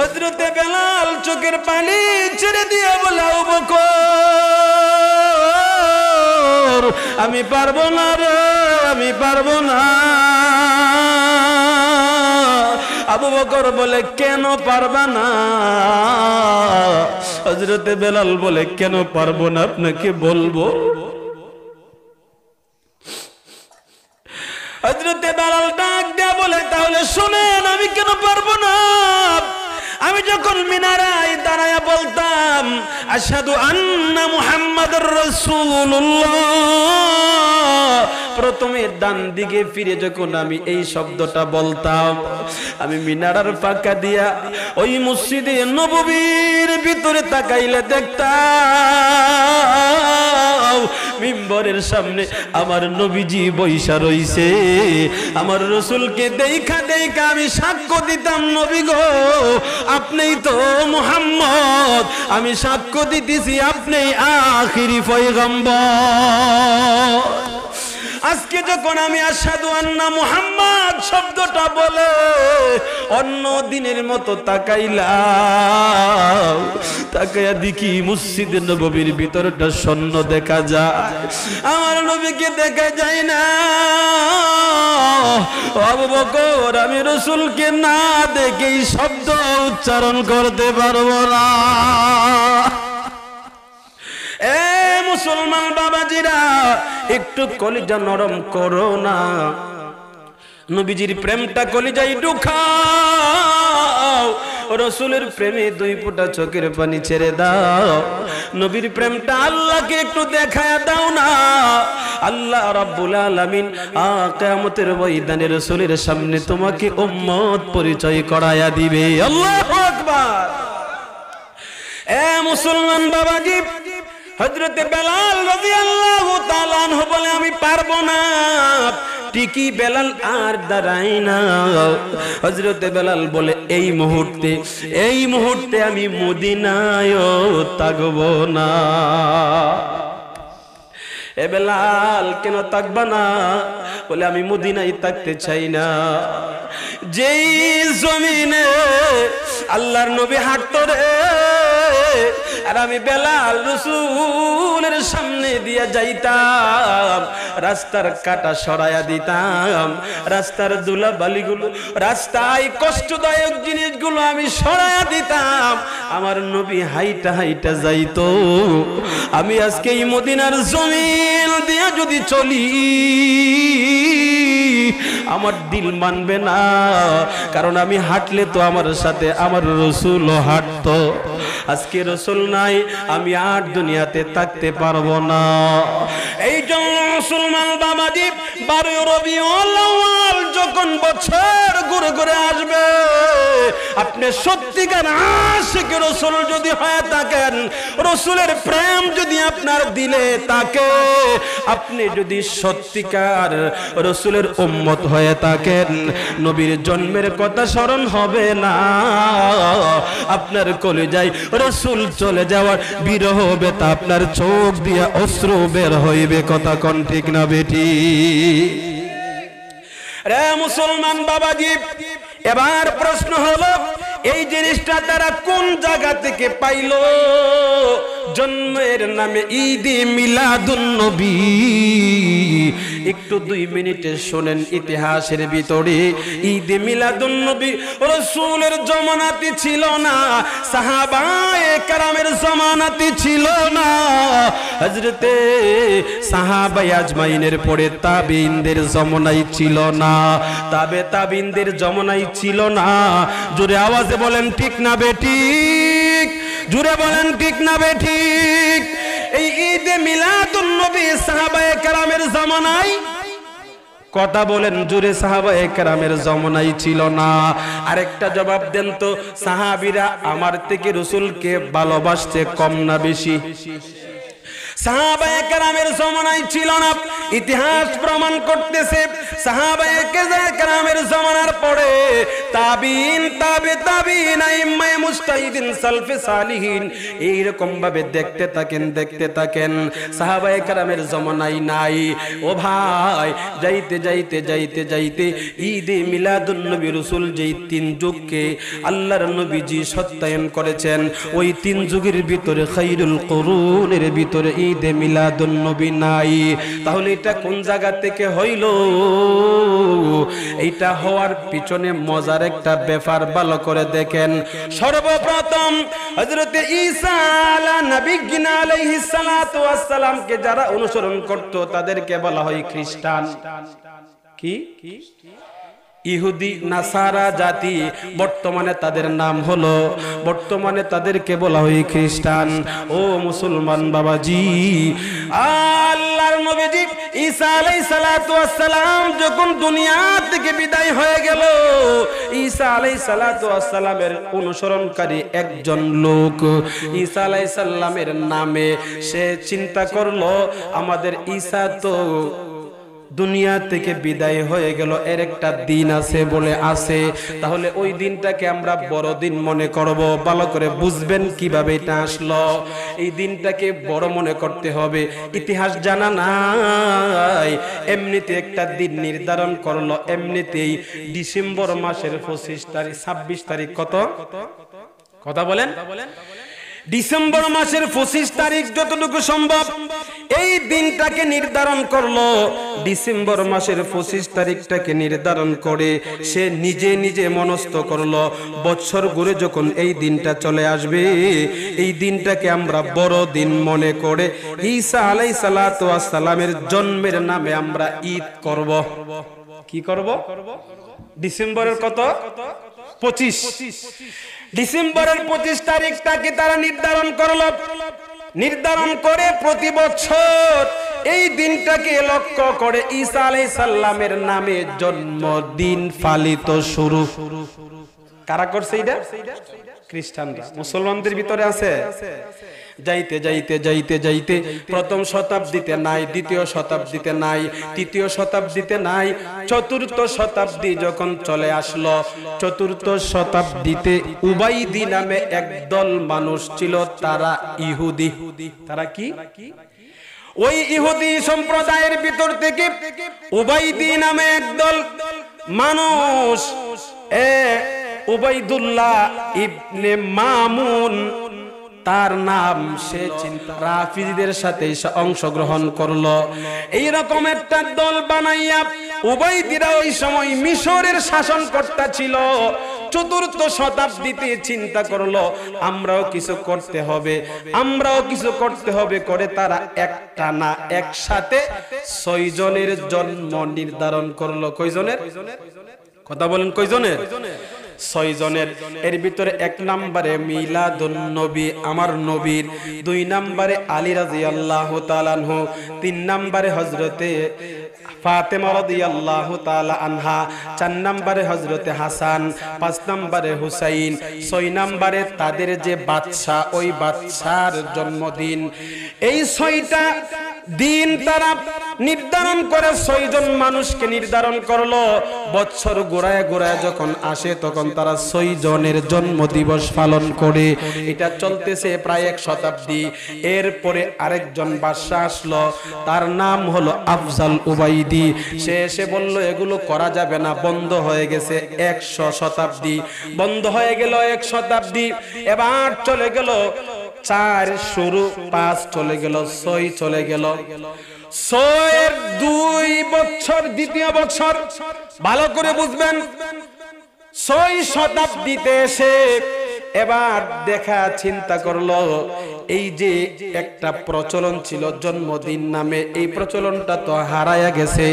হযরত বেলাল চোখের পানি ছেড়ে দিয়ে বলে, আবু বকর আমি পারবো না রে, আমি পারবো না। আবু বকর বলে, কেন পারবা না? হযরতে বেলাল বলে, কেন পারবো না আপনাকে বলবো। হযরতে বেলাল ডাক দেয়া বলে, তাহলে শুনেন আমি কেন পারবো না। আমি যখন মিনারায় দাঁড়ায়া বলতাম আশহাদু আন্না মুহাম্মাদুর রাসূলুল্লাহ, প্রথমে ডান দিকে ফিরে যখন আমি এই শব্দটা বলতাম, আমি মিনারার ফাঁকা দিয়া ওই মসজিদে নববীর ভিতরে তাকাইলে দেখতাম মিম্বরের সামনে আমার নবীজি বৈশা রইছে। আমার রাসূলকে দেখা দেখা আমি সাক্ষ্য দিতাম, নবী গো আপনিই তো মুহাম্মদ, আমি সাক্ষ্য দিতেছি আপনিই আখিরি পয়গম্বর। आज के जो कोनामी आशादु अन्ना मुहम्मद शब्दों टा बोले अन्नो दिनेर मतो ताकाया दिखी मुस्जिद नबवीर भीतर टा शन्नो देखा जाए आमार नबी के देखा जाए ना अबू बकर आमी रसूल के ना देखे शब्द उच्चारण करते पारबो ना ए मुसलमान बाबा जीरा एक कलिजा नरम करो ना नबीजीर प्रेमटा कलिजाय ढुकाओ रसूलेर प्रेमे दुई फुटा चोखेर पानी छेड़े दाओ नबीर प्रेमटा आल्लाहके एकटु देखाया दाओ ना अल्लाह रब्बुल आलामीन कियामतेर मयदाने रसूलेर सामने तुम्हें उम्मत परिचय कराया दिबे अल्लाहु अकबर ए मुसलमान बाबा जी हजरत बेलाल रज़ियल्लाहु ताआला अन्हु बोले आमी पारबो ना टिकी बेलाल आर दाराय ना हजरत बेलाल बोले एई मुहूर्ते आमी मदीनाय ताकबो ना ए बेलाल केन ताकबा ना बोले आमी मदीनाय ताकते चाइ ना जेई जमीने आल्लाहर नबी हांटतो रे बेलाल रसूलेर सामने दिया जाइताम रास्तार काटा सराया दिताम रास्तार धूलाबालिगुलो रास्ताय कष्टदायक जिनिसगुलो आमी सराया दिताम आमार नबी हाइटा हाइटा जाइतो आमी आजके ई मदिनार जमीन दिया जदि चली आमार दिल मानबे ना कारण आमी हाटले तो आमार साथे आमार रसूल हाटतो আজকে রাসূল নাই আমি আর দুনিয়াতে থাকতে পারবো না এইজন মুসলমান বাবাজি 12 রবিউল আউয়াল যখন বছর ঘুরে ঘুরে আসবে আপনি সত্যিকার আশিক রাসূল যদি হয়ে থাকেন রাসূলের প্রেম যদি আপনার দিলে থাকে আপনি যদি সত্যিকার রাসূলের উম্মত হয়ে থাকেন নবীর জন্মের কথা স্মরণ হবে না আপনার কলিজায় रसूल चले जावार बिरह बेता आपनार चोख दिया अश्रु बेर हइबे कथा कोन ठीक ना बेटी रे मुसलमान बाबाजी एबार प्रश्न हलो এই জিনিসটা তারা কোন জায়গা থেকে পাইলো জন্মের নামে ঈদ মিলাদুন নবী একটু 2 মিনিটে শুনেন ইতিহাসের ভিতরে ঈদ মিলাদুন নবী রাসূলের জামানাতে ছিল না সাহাবায়ে কেরামের জামানাতে ছিল না হযরতে সাহাবায়ে আজমাইনের পরে তাবেঈনদের জামানাই ছিল না তাবেঈনদের জামানাই ছিল না জোরে আওয়াজ बोलें ठीक ना बेठीक जुरे बोलें ठीक ना बेठीक ईद मिलादुन नबी साहबाए करामेर जमानाय कथा बोलें जुरे साहबाए करामेर जमानाय छिलो ना आरेकटा जवाब दें तो साहाबीरा आमार थेके रसूल के भालोबासते कम ना बेशी সাহাবায়ে কেরামের জমানায় ছিল না ইতিহাস প্রমাণ করতেছে সাহাবায়ে কেরামের জমানার পরে তাবিঈন তাবেঈন আইম্মায়ে মুজতাহিদিন সালফে সালিহিন এই রকম ভাবে দেখতে থাকেন সাহাবায়ে কেরামের জমানায় নাই ও ভাই যাইতে যাইতে যাইতে যাইতে ঈদ মিলাদুন নবী রাসূল যেই তিন যুগকে আল্লাহর নবীজি সত্যায়ন করেছেন ওই তিন যুগের ভিতরে খায়রুল কুরুনের ভিতরে ঈদ মিলাদুন নবী নাই তাহলে এটা কোন জায়গা থেকে হইল এটা হওয়ার পিছনে মজার একটা ব্যাপার ভালো করে দেখেন সর্বপ্রথম হযরত ঈসা আলা নবিগিনা আলাইহিস সালাতু ওয়াস সালাম কে যারা অনুসরণ করত তাদেরকে বলা হয় খ্রিস্টান কি ইহুদি নাসারা জাতি বর্তমানে তাদের নাম হলো বর্তমানে তাদেরকে বলা হয় খ্রিস্টান ও মুসলমান বাবাজি আল্লাহর নবীজি ঈসা আলাইহিস সালাতু ওয়াস সালাম যখন দুনিয়া থেকে বিদায় হয়ে গেল ঈসা আলাইহিস সালাতু ওয়াস সালামের অনুসরণকারী একজন লোক ঈসা আলাইহিস সালামের নামে সে চিন্তা করলো আমাদের ঈসা তো दुनिया থেকে বিদায় হয়ে গেল এর একটা দিন আছে বলে আছে তাহলে ওই দিনটাকে আমরা বড় দিন মনে করব ভালো করে বুঝবেন কিভাবে এটা আসলো এই দিনটাকে বড় মনে করতে হবে ইতিহাস জানা নাই এমনিতে একটা দিন নির্ধারণ করলো এমনিতেই ডিসেম্বর মাসের 25 তারিখ 26 তারিখ কত কথা বলেন ডিসেম্বর মাসের 25 তারিখ যতটুকু সম্ভব এই দিনটাকে নির্ধারণ করলো ডিসেম্বর মাসের 25 তারিখটাকে নির্ধারণ করে সে নিজে নিজে মনস্থ করলো বছর ঘুরে যখন এই দিনটা চলে আসবে এই দিনটাকে আমরা বড় দিন মনে করে ঈসা আলাইহিস সালাতু ওয়াস সালামের জন্মের নামে আমরা ঈদ করব কি করব ডিসেম্বরের কত 25 ডিসেম্বরের 25 তারিখটাকে তারা নির্ধারণ করে প্রতি বছর এই দিনটাকে লক্ষ্য করে ঈসা আলাইহিস সালামের নামে জন্মদিন পালিত শুরু কারা করছে এটা খ্রিস্টানরা মুসলমানদের ভিতরে আছে যাইতে যাইতে যাইতে যাইতে প্রথম শতাব্দীতে নাই দ্বিতীয় শতাব্দীতে নাই তৃতীয় শতাব্দীতে নাই চতুর্থ শতাব্দী যখন চলে আসলো চতুর্থ শতাব্দীতে উবাইদি নামে একদল মানুষ ছিল তারা ইহুদি তারা কি ওই ইহুদি সম্প্রদায়ের ভিতর থেকে উবাইদি নামে একদল মানুষ উবাইদুল্লাহ ইবনে মামুন তার নাম সে চিন্তা রাফিজিদের সাথে অংশগ্রহণ করলো এইরকম একটা দল বানাইয়া উবাইদিরা ওই সময় মিশরের শাসনকর্তা ছিল চতুর্থ শতাব্দীতে চিন্তা করলো আমরাও কিছু করতে হবে করে তারা একটা না একসাথে 6 জনের জন্ম নির্ধারণ করলো কয়জনের কথা বলেন কয়জনের 6 জনের এর ভিতরে এক নম্বরে মিলাদুন নবী আমার নবীর দুই নম্বরে আলী রাদিয়াল্লাহু তাআলা আনহু তিন নম্বরে হযরতে ফাতেমা রাদিয়াল্লাহু তাআলা আনহা চার নম্বরে হযরতে হাসান পাঁচ নম্বরে হুসাইন ছয় নম্বরে তাদের যে বাদশা ওই বাদশার জন্মদিন এই 6টা দিন তারা নির্ধারণ করে 6 জন মানুষকে নির্ধারণ করলো বছর গোড়ায় গোড়ায় যখন আসে তখন তারা 6 জনের জন্ম দিবস পালন করে এটা চলতেছে প্রায় এক শতাব্দী এরপরে আরেকজন বাদশা আসলো তার নাম হলো আফজাল উবাইদি সে এসে বলল এগুলো করা যাবে না বন্ধ হয়ে গেছে 100 শতাব্দী বন্ধ হয়ে গেল 1 শতাব্দী এবার চলে গেল 4 শুরু 5 চলে গেল 6 চলে গেল 6 এর 2 বছর দ্বিতীয় বছর ভালো করে বুঝবেন 6 শতাব্দীতে এসে এবার দেখা চিন্তা করলো এই যে একটা প্রচলন ছিল জন্মদিন নামে এই প্রচলনটা তো হারায়া গেছে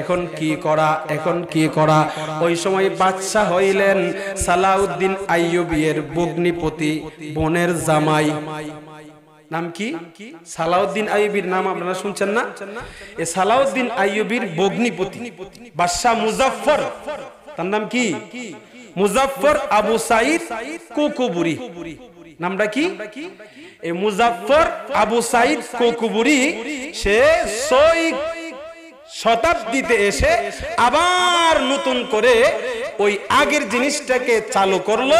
এখন কি করা ওই সময় বাদশা হইলেন সালাউদ্দিন আইয়ুবীর ভগ্নিপতি বোনের জামাই নাম কি সালাউদ্দিন আইয়ুবীর নাম আপনারা শুনছেন না এই সালাউদ্দিন আইয়ুবীর ভগ্নিপতি বাদশা মুজাফফর তার নাম কি মুজাফফর আবু সাঈদ কোকুবুরি নামটা কি এই মুজাফফর আবু সাঈদ কোকুবুরি সে 6 শতাব্দীতে এসে আবার নতুন করে ওই আগের জিনিসটাকে চালু করলো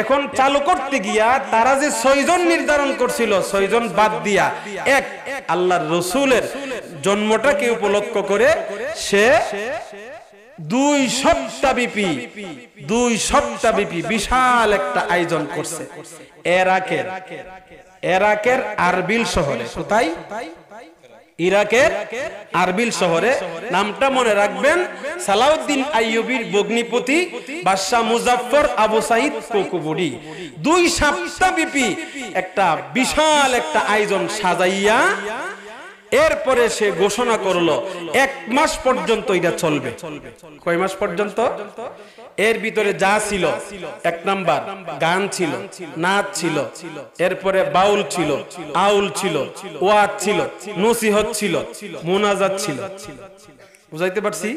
এখন চালু করতে গিয়া তারা যে 6 জন নির্ধারণ করছিল 6 জন বাদ দিয়া এক আল্লাহর রাসূলের জন্মটাকে উপলক্ষ করে সে দুই সপ্তাহব্যাপী বিশাল একটা আয়োজন করছে ইরাকের আরবিল শহরে কোথায় ইরাকের আরবিল শহরে নামটা মনে রাখবেন সালাউদ্দিন আইয়ুবীর ভগ্নিপতি বাদশা মুজাফফর আবু সাঈদ কোকুবুরি দুই সপ্তাহব্যাপী একটা বিশাল একটা আয়োজন সাজাইয়া এরপরে সে ঘোষণা করলো এক মাস পর্যন্ত এটা চলবে কয় মাস পর্যন্ত এর ভিতরে যা ছিল এক নাম্বার গান ছিল নাচ ছিল এরপরে বাউল ছিল আউল ছিল ওয়াজ ছিল নসিহত ছিল মুনাজাত ছিল বুঝাইতে পারছি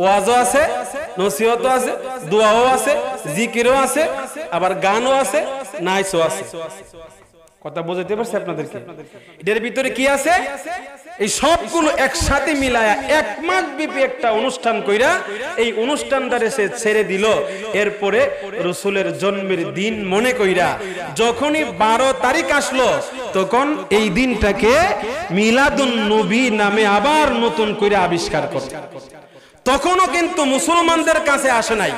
ওয়াজও আছে নসিহতও আছে দোয়াও আছে জিকিরও আছে আবার গানও আছে নাচও আছে कथा बोझाते पारছি আপনাদেরকে এর ভিতরে কি আছে এই সবগুলো একসাথে মিলায়া এক মাস ব্যাপী একটা অনুষ্ঠান কইরা এই অনুষ্ঠানটারে সে ছেড়ে দিল। এরপরে রাসূলের জন্মের দিন মনে কইরা যখনই 12 তারিখ আসলো তখন এই দিনটাকে মিলাদুন নবী নামে আবার নতুন করে আবিষ্কার করল। তখনও কিন্তু মুসলমানদের কাছে আসে নাই,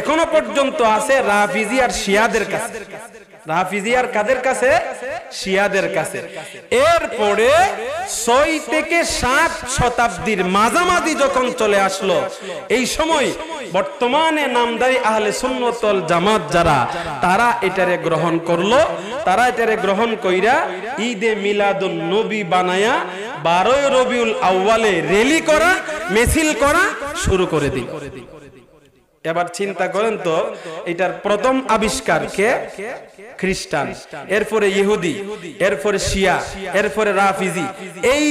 এখনো পর্যন্ত আছে রাফিজি আর শিয়াদের কাছে। রাফিজি আর কাদের কাছে? শিয়াদের কাছে। এরপরে ৬ থেকে ৭ শতাব্দীর মাঝামাঝি যখন চলে আসলো এই সময় বর্তমানে নামদারি আহলে সুন্নাত ওয়াল জামাত যারা তারা এটারে গ্রহণ করলো। তারা এটারে গ্রহণ কইরা ঈদে মিলাদুন নবী বানায়া ১২ রবিউল আউয়ালে রেলি করা মিছিল করা শুরু করে দিল। এবার চিন্তা করেন তো এটার প্রথম আবিষ্কার কে? খ্রিস্টান, এরপরে ইহুদি, এরপরে শিয়া, এরপরে রাফিজি। এই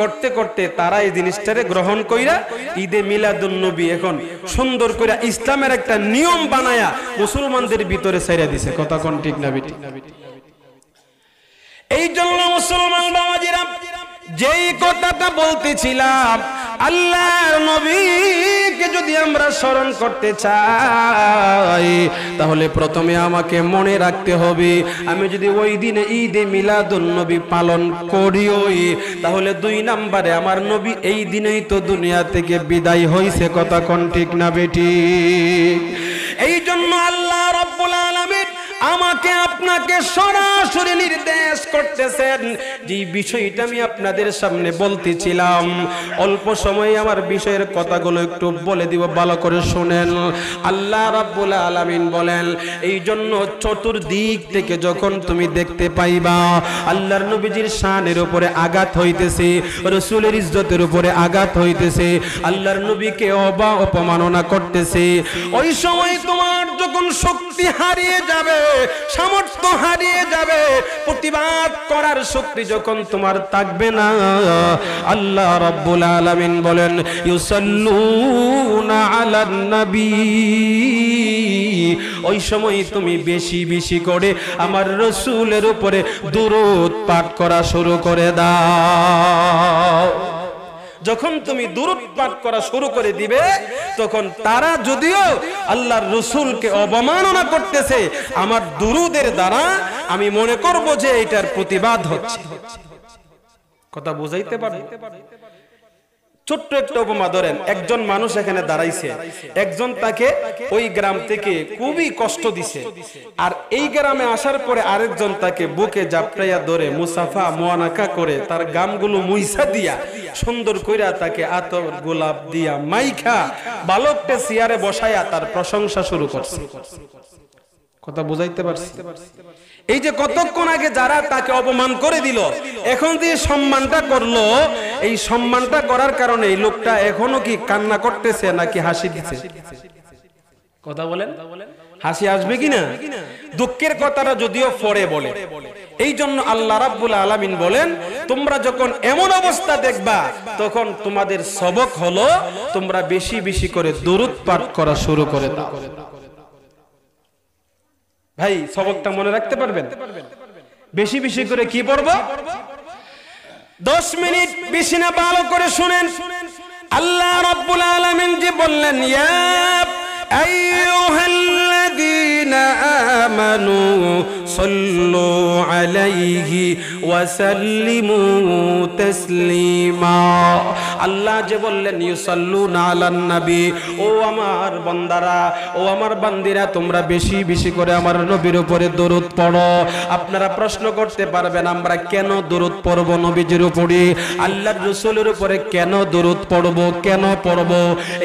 করতে করতে তারা এই জিনিসটারে গ্রহণ কইরা ঈদে মিলাদুন নবী এখন সুন্দর কইরা ইসলামের একটা নিয়ম বানায়া মুসলমানদের ভিতরে ছাইরা দিছে। কথা কোন ঠিক না বেটি? এই জন্য মুসলমান বাবাজিরা যেই কথাটা বলতেছিলাম আল্লাহর নবীকে যদি আমরা স্মরণ করতে চাই তাহলে প্রথমে আমাকে মনে রাখতে হবে আমি যদি ওই দিনে ঈদে মিলাদুন নবী পালন করিওই তাহলে ২ নম্বরে আমার নবী এই দিনেই তো দুনিয়া থেকে বিদায় হইছে। কথা কোন ঠিক না বেটি? এই জন্য আল্লাহ রাব্বুল আলামিন আমাকে আপনাকে সরাসরি নির্দেশ করতেছেন যে বিষয়টা আমি আপনাদের সামনে বলতেছিলাম। অল্প সময়ে আমার বিষয়ের কথাগুলো একটু বলে দিব, ভালো করে শুনেন। আল্লাহ রাব্বুল আলামিন বলেন এই জন্য চতুর্দিক থেকে যখন তুমি দেখতে পাইবা আল্লাহর নবীজির শানের উপরে আঘাত হইতেছে, রসুলের ইজ্জতের উপরে আঘাত হইতেছে, আল্লাহর নবীকে অপমাননা করতেছে, ওই সময় তোমার যখন শক্তি হারিয়ে যাবে, সামর্থ্য হারিয়ে যাবে, প্রতিবাদ করার শক্তি যখন তোমার থাকবে না, আল্লাহ রাব্বুল আলামিন বলেন ইউসাল্লুনা আলান নবী, ওই সময় তুমি বেশি বেশি করে আমার রাসূলের উপরে দুরূদ পাঠ করা শুরু করে দাও। যখন তুমি দুরূদ পাঠ করা শুরু করে দিবে তখন তারা যদিও আল্লাহর রাসূলকে অবমাননা করতেছে আমার দুরূদের দ্বারা আমি মনে করব যে এটার প্রতিবাদ হচ্ছে। কথা বুঝাইতে পারবো? ছোট্ট একটা উপমা ধরেন, একজন মানুষ এখানে দাঁড়াইছে, একজন তাকে ওই গ্রাম থেকে খুবই কষ্ট দিছে, আর এই গ্রামে আসার পরে আরেকজন তাকে বুকে জাপটাইয়া ধরে মুসাফা মোয়ানাকা করে তার গামগুলো মুইসা দিয়া সুন্দর কইরা তাকে আতর গোলাপ দিয়া মাইখা বালকটা চেয়ারে বসায়া তার প্রশংসা শুরু করছে। কথা বুঝাইতে পারছি? এই যে কতক্ষণ আগে যারা তাকে অপমান করে দিল এখন যে সম্মানটা করলো এই সম্মানটা করার কারণে এই লোকটা এখনো কি কান্না করতেছে নাকি হাসি দিচ্ছে? কথা বলেন, হাসি আসবে কিনা? দুঃখের কথাটা যদিও পরে বলে। এই জন্য আল্লাহ রাব্বুল আলামিন বলেন তোমরা যখন এমন অবস্থা দেখবা তখন তোমাদের সবক হলো তোমরা বেশি বেশি করে দুরূদ পাঠ করা শুরু করে দাও। ভাই সবকটা মনে রাখতে পারবেন? বেশি বেশি করে কি পড়বো? 10 মিনিট বেশি না, ভালো করে শুনেন। আল্লাহ রাব্বুল আলামিন যে বললেন ইয়া আইয়ুহাল্লাযীনা আমানু সাল্লু আলাইহি ওয়া সাল্লিমু তাসলিমা, আল্লাহ যে বললেন ইউসাল্লুনা আলান নবী, ও আমার বান্দারা, ও আমার বান্দিরা তোমরা বেশি বেশি করে আমার নবীর উপরে দরুদ পড়ো। আপনারা প্রশ্ন করতে পারবেন আমরা কেন দরুদ পড়ব? নবীজির উপরে, আল্লাহর রাসূলের উপরে কেন দরুদ পড়ব? কেন পড়ব?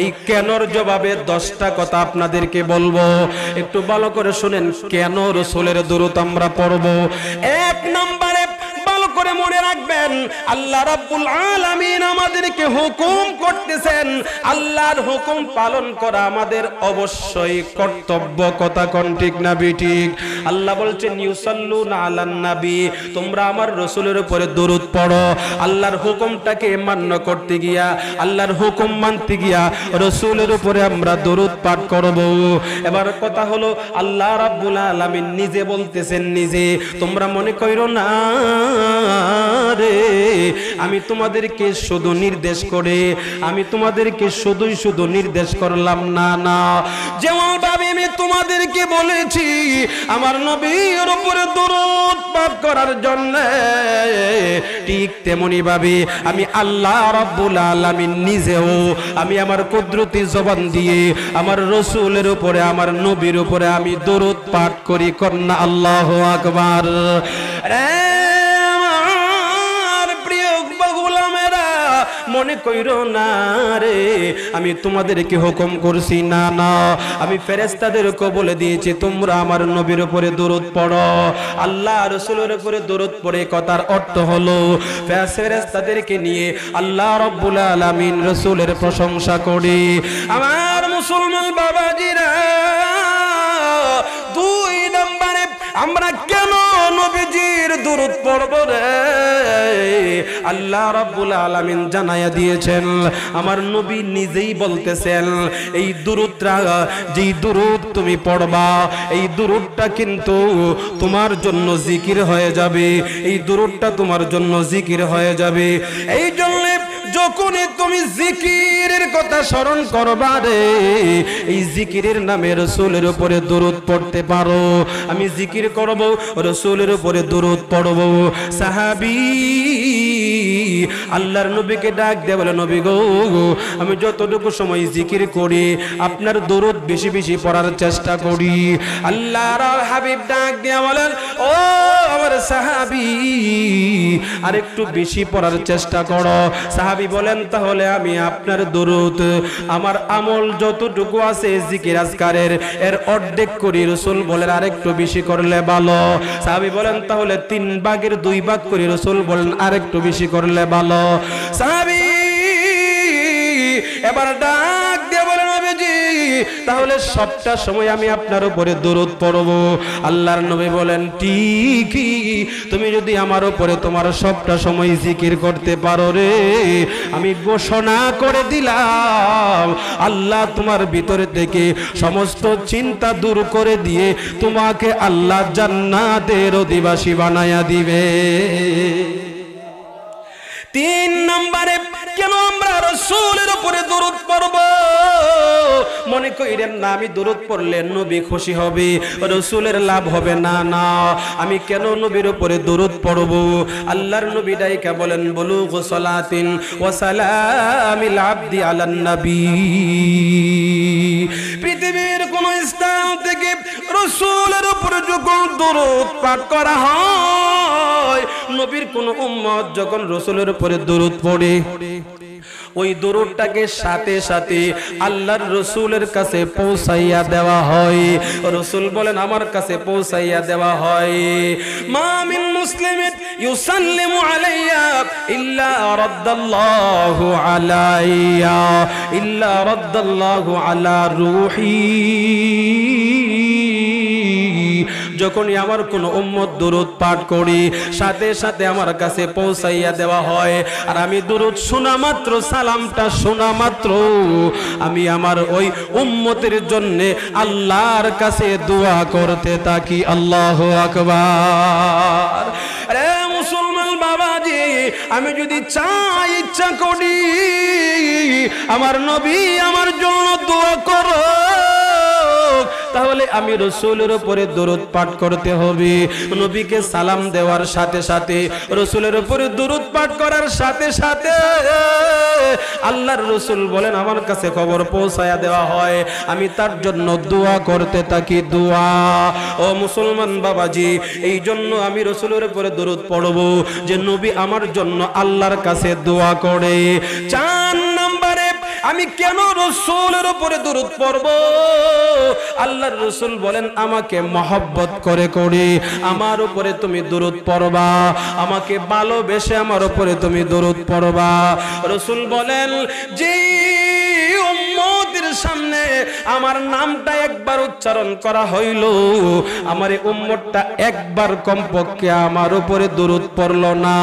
এই কেনর জবাবে 10টা কথা আপনাদেরকে বলবো, একটু ভালো করে শুনেন। কেন রাসূলের দরুদ আমরা পড়ব? 1 নম্বরে ভালো করে মনে রাখবেন। আল্লাহ রাব্বুল আলামিন আমাদেরকে হুকুম করতেছেন, আল্লাহর হুকুম পালন করা আমাদের অবশ্যই কর্তব্য। কথা কোন ঠিক না বিঠিক? আল্লাহ বলছেন ইউসাল্লুনা আলান নবী, তোমরা আমার রাসূলের উপরে দরুদ পড়ো। আল্লাহর হুকুমটাকে মান্য করতে গিয়া, আল্লাহর হুকুম মানতে গিয়া রাসূলের উপরে আমরা দরুদ পাঠ করব। এবার কথা হলো আল্লাহ রাব্বুল আলামিন নিজে বলতেছেন নিজে, তোমরা মনে কইরো না রে আমি তোমাদেরকে শুধু নির্দেশ করে, আমি তোমাদেরকে শুধুই শুধু নির্দেশ করলাম না। না, যেমন ভাবে আমি তোমাদেরকে বলেছি আমার নবীর উপরে দরুদ পাঠ করার জন্য, ঠিক তেমনি ভাবে আমি আল্লাহ রাব্বুল আলামিন নিজেও আমি আমার কুদরতি জবান দিয়ে আমার রাসূলের উপরে, আমার নবীর উপরে আমি দরুদ পাঠ করি। কন্যা আল্লাহু আকবার। মনে কইরো না রে আমি তোমাদেরকে হুকুম করছি না। না, আমি ফেরেশতাদেরকে বলে দিয়েছি তোমরা আমার নবীর উপরে দরুদ পড়ো, আল্লাহ রাসূলের উপরে দরুদ পড়ে। কথার অর্থ হলো ফেরেশতাদেরকে নিয়ে আল্লাহ রাব্বুল আলামিন রাসূলের প্রশংসা করে। আমার মুসলমান বাবাজিরা, দুই নম্বরে আমরা কেন নবীজির দরুদ পড়ব রে? আল্লাহ রাব্বুল আলামিন জানায়া দিয়েছেন, আমার নবী নিজেই বলতেছেন এই দরুদটা, যে দরুদ তুমি পড়বা এই দরুদটা কিন্তু তোমার জন্য জিকির হয়ে যাবে, এই দরুদটা তোমার জন্য জিকির হয়ে যাবে। এই জন্য যখনই তুমি জিকিরের কথা স্মরণ করবা রে, এই জিকিরের নামে রাসূলের উপরে দরুদ পড়তে পারো। আমি জিকির করব, রাসূলের উপরে দরুদ পড়ব। সাহাবী আল্লাহর নবীকে ডাক দিয়ে বলে, নবী গো আমি যতটুকু সময় জিকির করি আপনার দরুদ বেশি বেশি পড়ার চেষ্টা করি। আল্লাহর হাবিব ডাক দিয়ে বলেন, ও আমার সাহাবী আর একটু বেশি পড়ার চেষ্টা করো। সাহাবী বলেন, তাহলে আমি আপনার দরুদ আমার আমল যতটুকু আছে জিকির আজকারের এর অর্ধেক করি। রাসূল বলেন আরেকটু বেশি করলে ভালো। সাহাবী বলেন তাহলে 3/2 করি। রাসূল বলেন আরেকটু বেশি করলে ভালো। সাহাবী এবার ডাক দিয়ে বলেন, নবীজি তাহলে সবটা সময় আমি আপনার উপরে দরুদ পড়ব। আল্লাহর নবী বলেন ঠিকই, তুমি যদি আমার উপরে তোমার সবটা সময় জিকির করতে পারো রে, আমি ঘোষণা করে দিলাম আল্লাহ তোমার ভিতরে থেকে সমস্ত চিন্তা দূর করে দিয়ে তোমাকে আল্লাহ জান্নাতের অধিবাসী বানায়া দিবে। 3 নম্বরে কেন আমরা রাসূলের উপরে দরুদ পড়ব? মনে কইরেন না আমি দরুদ পড়লে নবী খুশি হবে, রাসূলের লাভ হবে না। না, আমি কেন নবীর উপরে দরুদ পড়ব? আল্লাহর নবী ডাইকা বলেন, বুলুগু সালাতিন ওয়া সালামিল আবদি আলান নবী। পৃথিবীর কোন স্থান থেকে রাসূলের উপরে যখন দরুদ পাঠ করা হয়, নবীর কোন উম্মত যখন রাসূলের উপরে দরুদ পড়ে ওই দরুদটাকে সাথে সাথে আল্লাহর রাসূলের কাছে পৌঁছাইয়া দেওয়া হয়। রাসূল বলেন আমার কাছে পৌঁছাইয়া দেওয়া হয়। মা মিন মুসলিমিন ইউসাল্লিমু আলাইয়া ইল্লা রাদ্দাল্লাহু আলাইয়া ইল্লা রাদ্দাল্লাহু আলা রূহি। যখনই আমার কোন উম্মত দরুদ পাঠ করি সাথে সাথে আমার কাছে পৌঁছাইয়া দেওয়া হয়। আর আমি দরুদ শোনা মাত্র, সালামটা শোনা মাত্র আমি আমার ওই উম্মতের জন্য আল্লাহর কাছে দোয়া করতে থাকি। আল্লাহু আকবার। আরে মুসলমান বাবাজি, আমি যদি চাই ইচ্ছা করি আমার নবী আমার জন্য দোয়া করো, তাহলে আমি রাসূলের উপরে দরুদ পাঠ করতে হবে। নবীকে সালাম দেওয়ার সাথে সাথে, রাসূলের উপরে দরুদ পাঠ করার সাথে সাথে আল্লাহর রাসূল বলেন আমার কাছে খবর পৌঁছায়া দেওয়া হয়, আমি তার জন্য দোয়া করতে থাকি। দোয়া ও মুসলমান বাবাজি, এই জন্য আমি রাসূলের উপরে দরুদ পড়ব যে নবী আমার জন্য আল্লাহর কাছে দোয়া করে। 4 নম্বরে আমি কেন রাসূলের উপরে দরুদ পড়ব? আল্লাহর রাসূল বলেন, আমাকে মহব্বত করে করে আমার উপরে তুমি দরুদ পড়বা, আমাকে ভালোবেসে আমার উপরে তুমি দরুদ পড়বা। রাসূল বলেন, যে উম্মতের সামনে আমার নামটা একবার উচ্চারণ করা হইল, আমার এই উম্মতটা একবার কমপক্ষে আমার উপরে দরুদ পড়ল না,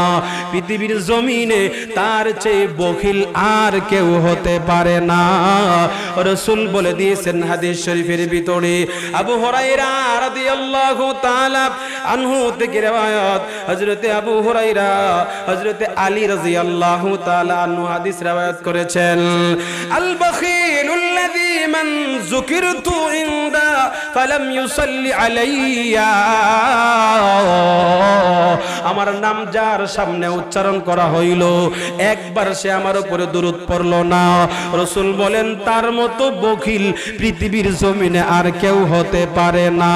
পৃথিবীর জমিনে তার চেয়ে বখিল আর কেউ হতে পারে না। রাসূল বলে দিয়েছেন হাদিস শরীফের ভিতরে, আবু হুরায়রা রাদিয়াল্লাহু তাআলা আনহু থেকে রিওয়ায়াত, হযরতে আবু হুরায়রা হযরতে আলী রাদিয়াল্লাহু তাআলা আনহু হাদিস রিওয়ায়াত করেছেন, আল বখিলুল লাযী মান যুকিরতু ইনদা ফালাম ইউসাল্লি আলাইয়া, আমার নাম যার সামনে উচ্চারণ করা হইল একবার সে আমার উপরে দরুদ পড়ল না। রাসূল বলেন, তার মতো বখিল পৃথিবীর জমিনে আর কেউ হতে পারে না।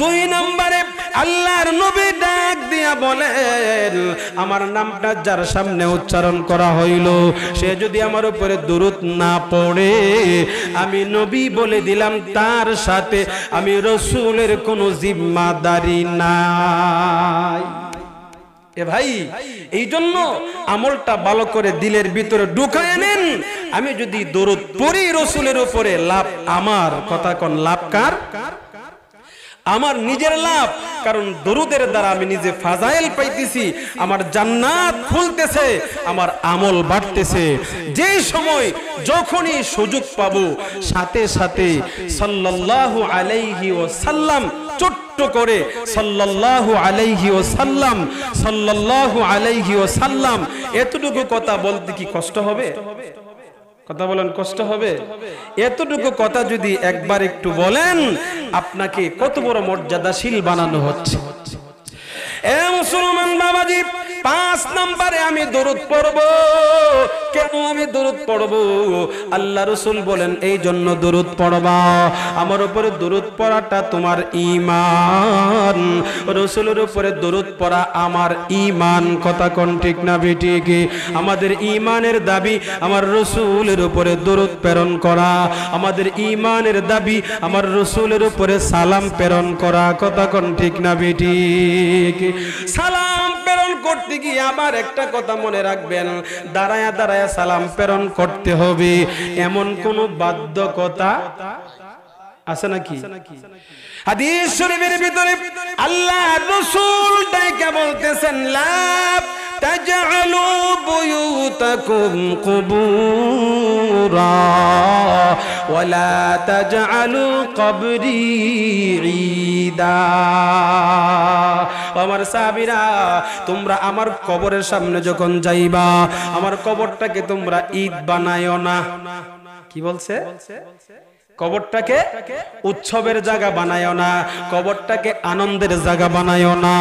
দুই নম্বরে আল্লাহর নবী ডাক দিয়া বলেন, আমার নামটা যার সামনে উচ্চারণ করা হইল সে যদি আমার উপরে দরুদ না পড়ে, আমি নবী বলে দিলাম তার সাথে আমি রাসূলের কোনো জিম্মাদারি নাই। এ ভাই, এই জন্য আমলটা ভালো করে দিলের ভিতরে ঢুকায় নেন। আমি যদি দরুদ পড়ি রাসূলের উপরে, লাভ আমার, কথা কোন লাভ কার? আমার নিজের লাভ, কারণ দরুদের দ্বারা আমি নিজে ফাজাইল পাইতেছি, আমার জান্নাত খুলতেছে, আমার আমল বাড়তেছে। যে সময় যখনই সুযোগ পাবো সাথে সাথে সাল্লাল্লাহু আলাইহি ওয়াসাল্লাম ছোট্ট করে সাল্লাল্লাহু আলাইহি ওয়াসাল্লাম সাল্লাল্লাহু আলাইহি ওয়াসাল্লাম এতটুকু কথা বলতে কি কষ্ট হবে? কথা বলেন, কষ্ট হবে? এতটুকু কথা যদি একবার একটু বলেন, আপনাকে কত বড় মর্যাদাশীল বানানো হচ্ছে। এ মুসলমান বাবাজি, পাঁচ নম্বরে আমি দরুদ পড়ব। কেন আমি দরুদ পড়ব? আল্লাহ রাসূল বলেন, এই জন্য দরুদ পড়বা, আমার উপরে দরুদ পড়াটা তোমার ঈমান, রাসূলের উপরে দরুদ পড়া আমার ঈমান। কথা কোন ঠিক না ঠিক? আমাদের ঈমানের দাবি আমার রাসূলের উপরে দরুদ প্রেরণ করা, আমাদের ঈমানের দাবি আমার রাসূলের উপরে সালাম প্রেরণ করা। কথা কোন ঠিক না ঠিক? সালাম প্রেরণ করতে গিয়ে আবার একটা কথা মনে রাখবেন, দাঁড়ায়া দাঁড়ায়া সালাম প্রেরণ করতে হবে, এমন কোন বাধ্যকতা আছে নাকি? হাদিস শরীফের ভিতরে আল্লাহ রাসূল ডাইকা বলতেছেন, লা তাজআলু বুয়ুতাকুম কুবুরা ওয়া লা তাজআলু কবরি ঈদা। আমার সাহাবীরা, তোমরা আমার কবরের সামনে যখন যাইবা, আমার কবরটাকে তোমরা ঈদ বানায়ো না। কি বলছে? কবরটাকে উৎসবের জায়গা বানায়ো না, কবরটাকে আনন্দের জায়গা বানায়ো না।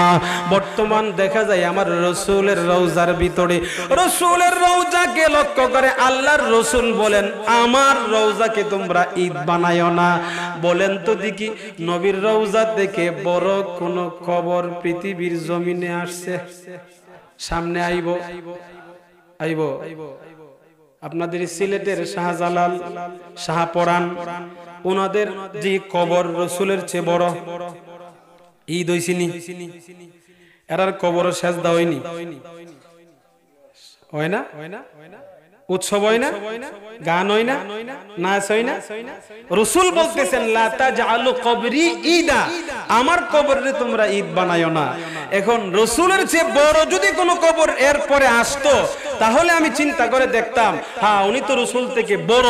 বর্তমান দেখা যায় আমার রাসূলের রওজার ভিতরে, রাসূলের রওজাকে লক্ষ্য করে আল্লাহর রাসূল বলেন, আমার রওজাকে তোমরা ঈদ বানায়ো না। বলেন তো দেখি, নবীর রওজা থেকে বড় কোন কবর পৃথিবীর জমিনে আসছে? সামনে আইব আইব। আপনাদের সিলেটের শাহজালাল, শাহপরান, ওনাদের যে কবর রাসূলের চেয়ে বড়, ঈদ হইছিনি? এরার কবর সেজদা হয়নি, হয় না? উৎসব হয় না, গান হয় না, নাচ হয় না। রাসূল বলতেছেন, লা তাজআলু কবরি ঈদা, আমার কবরে তোমরা ঈদ বানায়ো না। এখন রাসূলের চেয়ে বড় যদি কোনো কবর এরপরে আসতো, তাহলে আমি চিন্তা করে দেখতাম, হ্যাঁ উনি তো রাসূল থেকে বড়,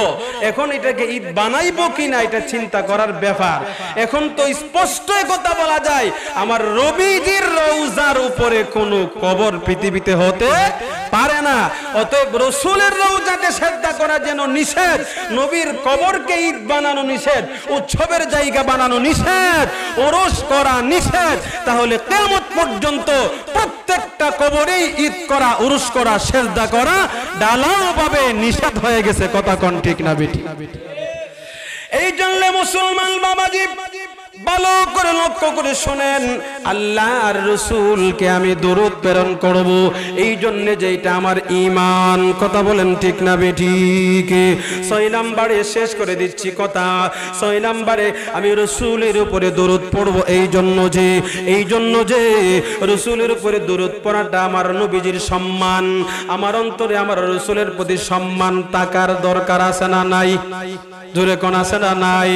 এখন এটাকে ঈদ বানাইবো কিনা এটা চিন্তা করার ব্যাপার। এখন তো স্পষ্ট কথা বলা যায়, আমার রবিজির রওজার উপরে কোনো কবর পৃথিবীতে হতে পারে না। অতএব রাসূলের রওজাকে শ্রদ্ধা করা যেন নিষেধ, নবীর কবরকে ঈদ বানানো নিষেধ, উৎসবের জায়গা বানানো নিষেধ, ওরস করা নিষেধ, তাহলে কিয়ামত পর্যন্ত প্রত্যেকটা কবরেই ঈদ করা, ওরস করা, শ্রদ্ধা করা ডালাভাবে নিষেধ হয়ে গেছে। কথা কোন ঠিক না বেটি? এই জন্য মুসলমান বাবাজি, ভালো করে লক্ষ্য করে শুনেন আল্লাহর রাসূলকে আমি দরুদ প্রেরণ করব এইজন্য যেটা আমার ঈমান কথা বলেন ঠিক না বেঠিক 6 নম্বরে শেষ করে দিচ্ছি কথা 6 নম্বরে আমি রাসূলের উপরে দরুদ পড়ব এইজন্য যে রাসূলের উপরে দরুদ পড়াটা আমার নবীজির সম্মান আমার অন্তরে আমার রাসূলের প্রতি সম্মান থাকার দরকার আছে না নাই জোরে কোন আছে না নাই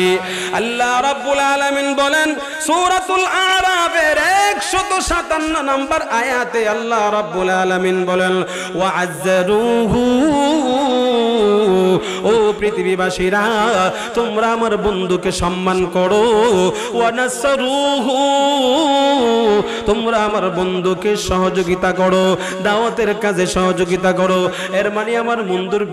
আল্লাহ রাব্বুল আলামিন বলেন সূরাতুল আরাফের 157 নম্বর আয়াতে আল্লাহ রাব্বুল আলামিন বলেন ওয়া আযরুহু ও পৃথিবীবাসীরা তোমরা আমার বন্ধুকে সম্মান করো ওয়া নাসরুহু তোমরা আমার বন্ধুকে সহযোগিতা করো দাওয়াতের কাজে সহযোগিতা করো এর মানে আমার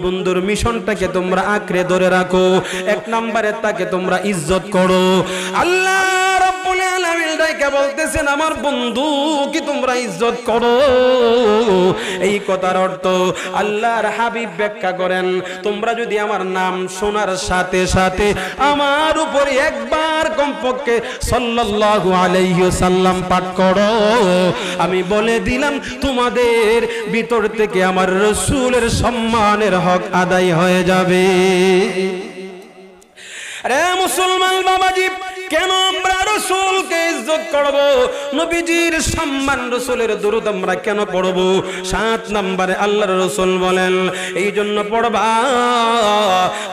বন্ধুর মিশনটাকে তোমরা আঁকড়ে ধরে রাখো এক নম্বরে তাকে তোমরা ইজ্জত করো আল্লাহ রাব্বুল আলামিন ডাইকা বলতেছেন আমার বন্ধু কি তোমরা ইজ্জত করো এই কথার অর্থ আল্লাহর হাবিব ব্যাখ্যা করেন তোমরা যদি আমার নাম শোনার সাথে সাথে আমার উপরে একবার কমপক্ষে সাল্লাল্লাহু আলাইহি ওয়াসাল্লাম পাঠ করো আমি বলে দিলাম তোমাদের ভিতর থেকে আমার রাসূলের সম্মানের হক আদায় হয়ে যাবে রে মুসলমান বাবাজি কেন আমরা রাসূলকে ইজ্জত করব নবীজির সম্মান রাসূলের দরুদ আমরা কেন পড়ব 7 নম্বরে আল্লাহর রাসূল বলেন এইজন্য পড়বা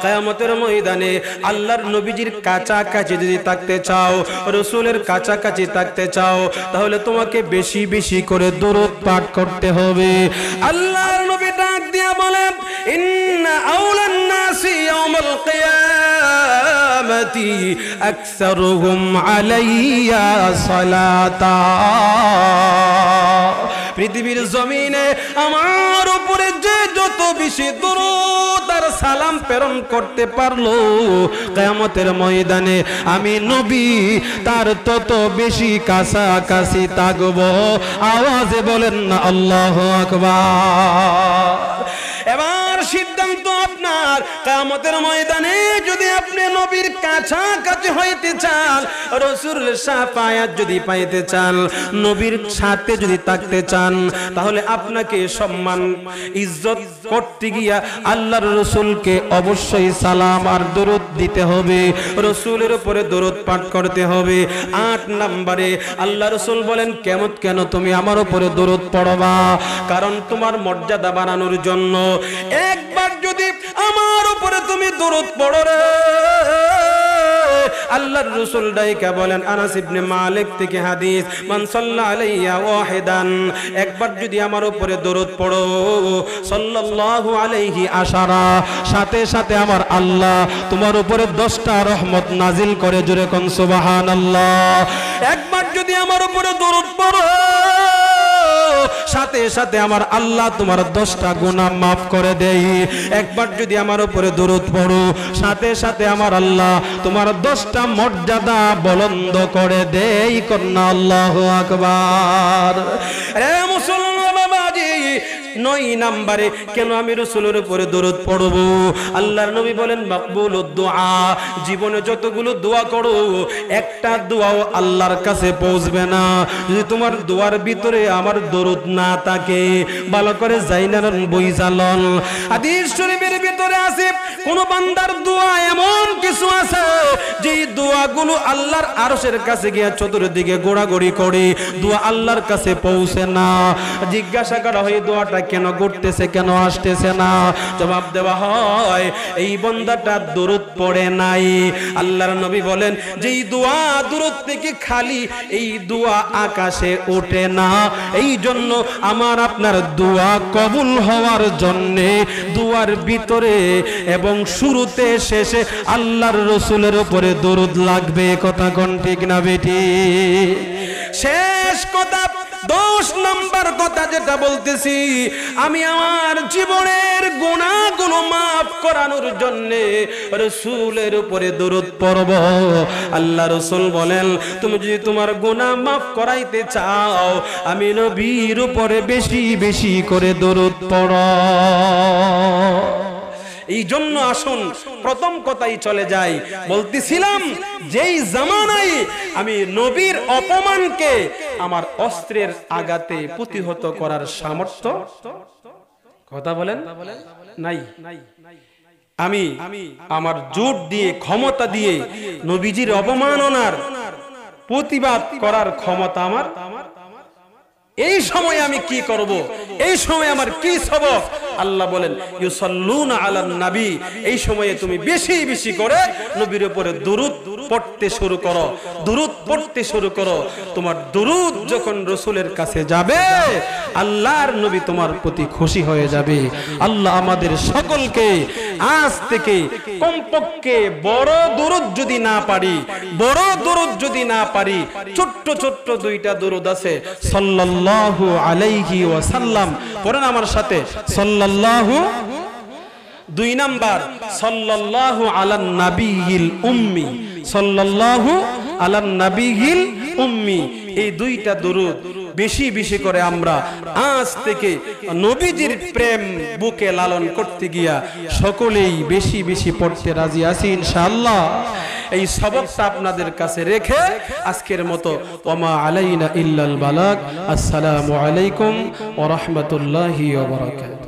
কিয়ামতের ময়দানে আল্লাহর নবীজির কাছাকাছি যদি থাকতে চাও রাসূলের কাছাকাছি থাকতে চাও তাহলে তোমাকে বেশি বেশি করে দরুদ পাঠ করতে হবে আল্লাহর নবী ডাক দিয়া বলেন ইন্না আউলান নাসি ইয়াউমাল কিয়ামাতি আকসার আলাইয়া সালাতা পৃথিবীর জমিনে আমার উপরে যে যত বেশি দরুদ আর সালাম প্রেরণ করতে পারলো কিয়ামতের ময়দানে আমি নবী তার তত বেশি কাছাকাছি থাকব আওয়াজে বলেন না আল্লাহু আকবার এবার সিদ্ধান্ত আপনার কিয়ামতের ময়দানে যদি আপনি নবীর কাছাকাছি হইতে চান রাসূলের শাফায়াত যদি পাইতে চান নবীর সাথে যদি থাকতে চান তাহলে আপনাকে সম্মান ইজ্জত করতে গিয়া আল্লাহর রাসূলকে অবশ্যই সালাম আর দরুদ দিতে হবে রাসূলের উপরে দরুদ পাঠ করতে হবে 8 নম্বরে আল্লাহ রাসূল বলেন কেন তুমি আমার উপরে দরুদ পড়বা কারণ তোমার মর্যাদা বাড়ানোর জন্য একবার যদি আমার উপরে তুমি দরুদ পড়ো রে আল্লাহর রাসূল ডাইকা বলেন আনাস ইবনে মালিক থেকে হাদিস মান সাল্লা আলাইয়া ওয়াহিদান একবার যদি আমার উপরে দরুদ পড়ো সাল্লাল্লাহু আলাইহি আশারা সাথে সাথে আমার আল্লাহ তোমার উপরে 10টা রহমত নাজিল করে জোরে কোন সুবহানাল্লাহ একবার যদি আমার উপরে দরুদ পড়ো সাথে সাথে আমার আল্লাহ তোমার 10টা গুনাহ maaf করে দেই একবার যদি আমার উপরে দরুদ পড়ো সাথে সাথে আমার আল্লাহ তোমার 10টা মর্যাদা বুলন্দ করে দেই কন্না আল্লাহু আকবার রে মুসলমান বাবাজি 9 নম্বরে কেন আমি রাসূলের উপরে দরুদ পড়ব আল্লাহর নবী বলেন মাকবুলুদ দুআ জীবনে যতগুলো দোয়া করো একটা দোয়াও আল্লাহর কাছে পৌঁছবে না যদি তোমার দোয়ার ভিতরে আমার দরুদ না থাকে ভালো করে জাইনান বইজালন হাদিস শরীফের ভিতরে আছে কোন বান্দার দোয়া এমন কিছু আছে যেই দোয়াগুলো আল্লাহর আরশের কাছে গিয়া চতুর্দিকে গোড়াগড়ি করে দোয়া আল্লাহর কাছে পৌঁছে না জিজ্ঞাসা করা হয় দোয়াটা কেন ঘুরতেছে কেন আসতেছে না জবাব দেওয়া হয় এই বান্দাটা দরুদ পড়ে নাই আল্লাহর নবী বলেন যেই দোয়া দরুদ থেকে খালি এই দোয়া আকাশে ওঠে না এইজন্য আমার আপনার দোয়া কবুল হওয়ার জন্য দোয়ার ভিতরে এবং শুরুতে শেষে আল্লাহর রাসূলের উপরে দরুদ লাগবে কথা কোন ঠিক না বেটি শেষ কথা 10 নম্বর কথা যেটা বলতেছি আমি আমার জীবনের গুনাহগুলো maaf করানোর জন্য রাসূলের উপরে দরুদ পড়ব আল্লাহ রাসূল বলেন তুমি যদি তোমার গুনাহ maaf করাইতে চাও আমি নবীর উপরে বেশি বেশি করে দরুদ পড়ো এই জন্য আসুন প্রথম কথাই চলে যাই। বলতেছিলাম যেই জামানায় আমি নবীর অপমানকে আমার অস্ত্রের আঘাতে প্রতিহত করার সামর্থ্য কথা বলেন নাই, আমি আমার জোর দিয়ে ক্ষমতা দিয়ে নবীজির অপমাননার প্রতিবাদ করার ক্ষমতা আমার, এই সময় আমি কি করব, এই সময় আমার কি সবক? আল্লাহ বলেন ইউসাল্লুনা আলান নবী, এই সময়ে তুমি বেশি বেশি করে নবীর উপরে দুরূদ পড়তে শুরু করো, দুরূদ পড়তে শুরু করো। তোমার দুরূদ যখন রাসূলের কাছে যাবে আল্লাহর নবী তোমার প্রতি খুশি হয়ে যাবে। আল্লাহ আমাদের সকলকে আজ থেকে কমপক্ষে বড় দুরূদ যদি না পারি, বড় দুরূদ যদি না পারি, ছোট্ট ছোট্ট দুইটা দুরূদ আছে, সাল্লাল্লাহু আলাইহি ওয়াসাল্লাম পড়েন আমার সাথে, সাল্লাল্লাহু, দুই নাম্বার সাল্লাল্লাহু আলান নবিয়িল উম্মি, সাল্লাল্লাহু আলান নবিয়িল উম্মি। এই দুইটা দুরূদ বেশি বেশি করে আমরা আজ থেকে নবীজির প্রেম বুকে লালন করতে গিয়া সকলেই বেশি বেশি পড়তে রাজি আছি ইনশাআল্লাহ। এই সবকটা আপনাদের কাছে রেখে আজকের মতো ওমা আলাইনা ইল্লাল বালাগ, আসসালামু আলাইকুম ওয়া রাহমাতুল্লাহি ওয়া বারাকাতুহু।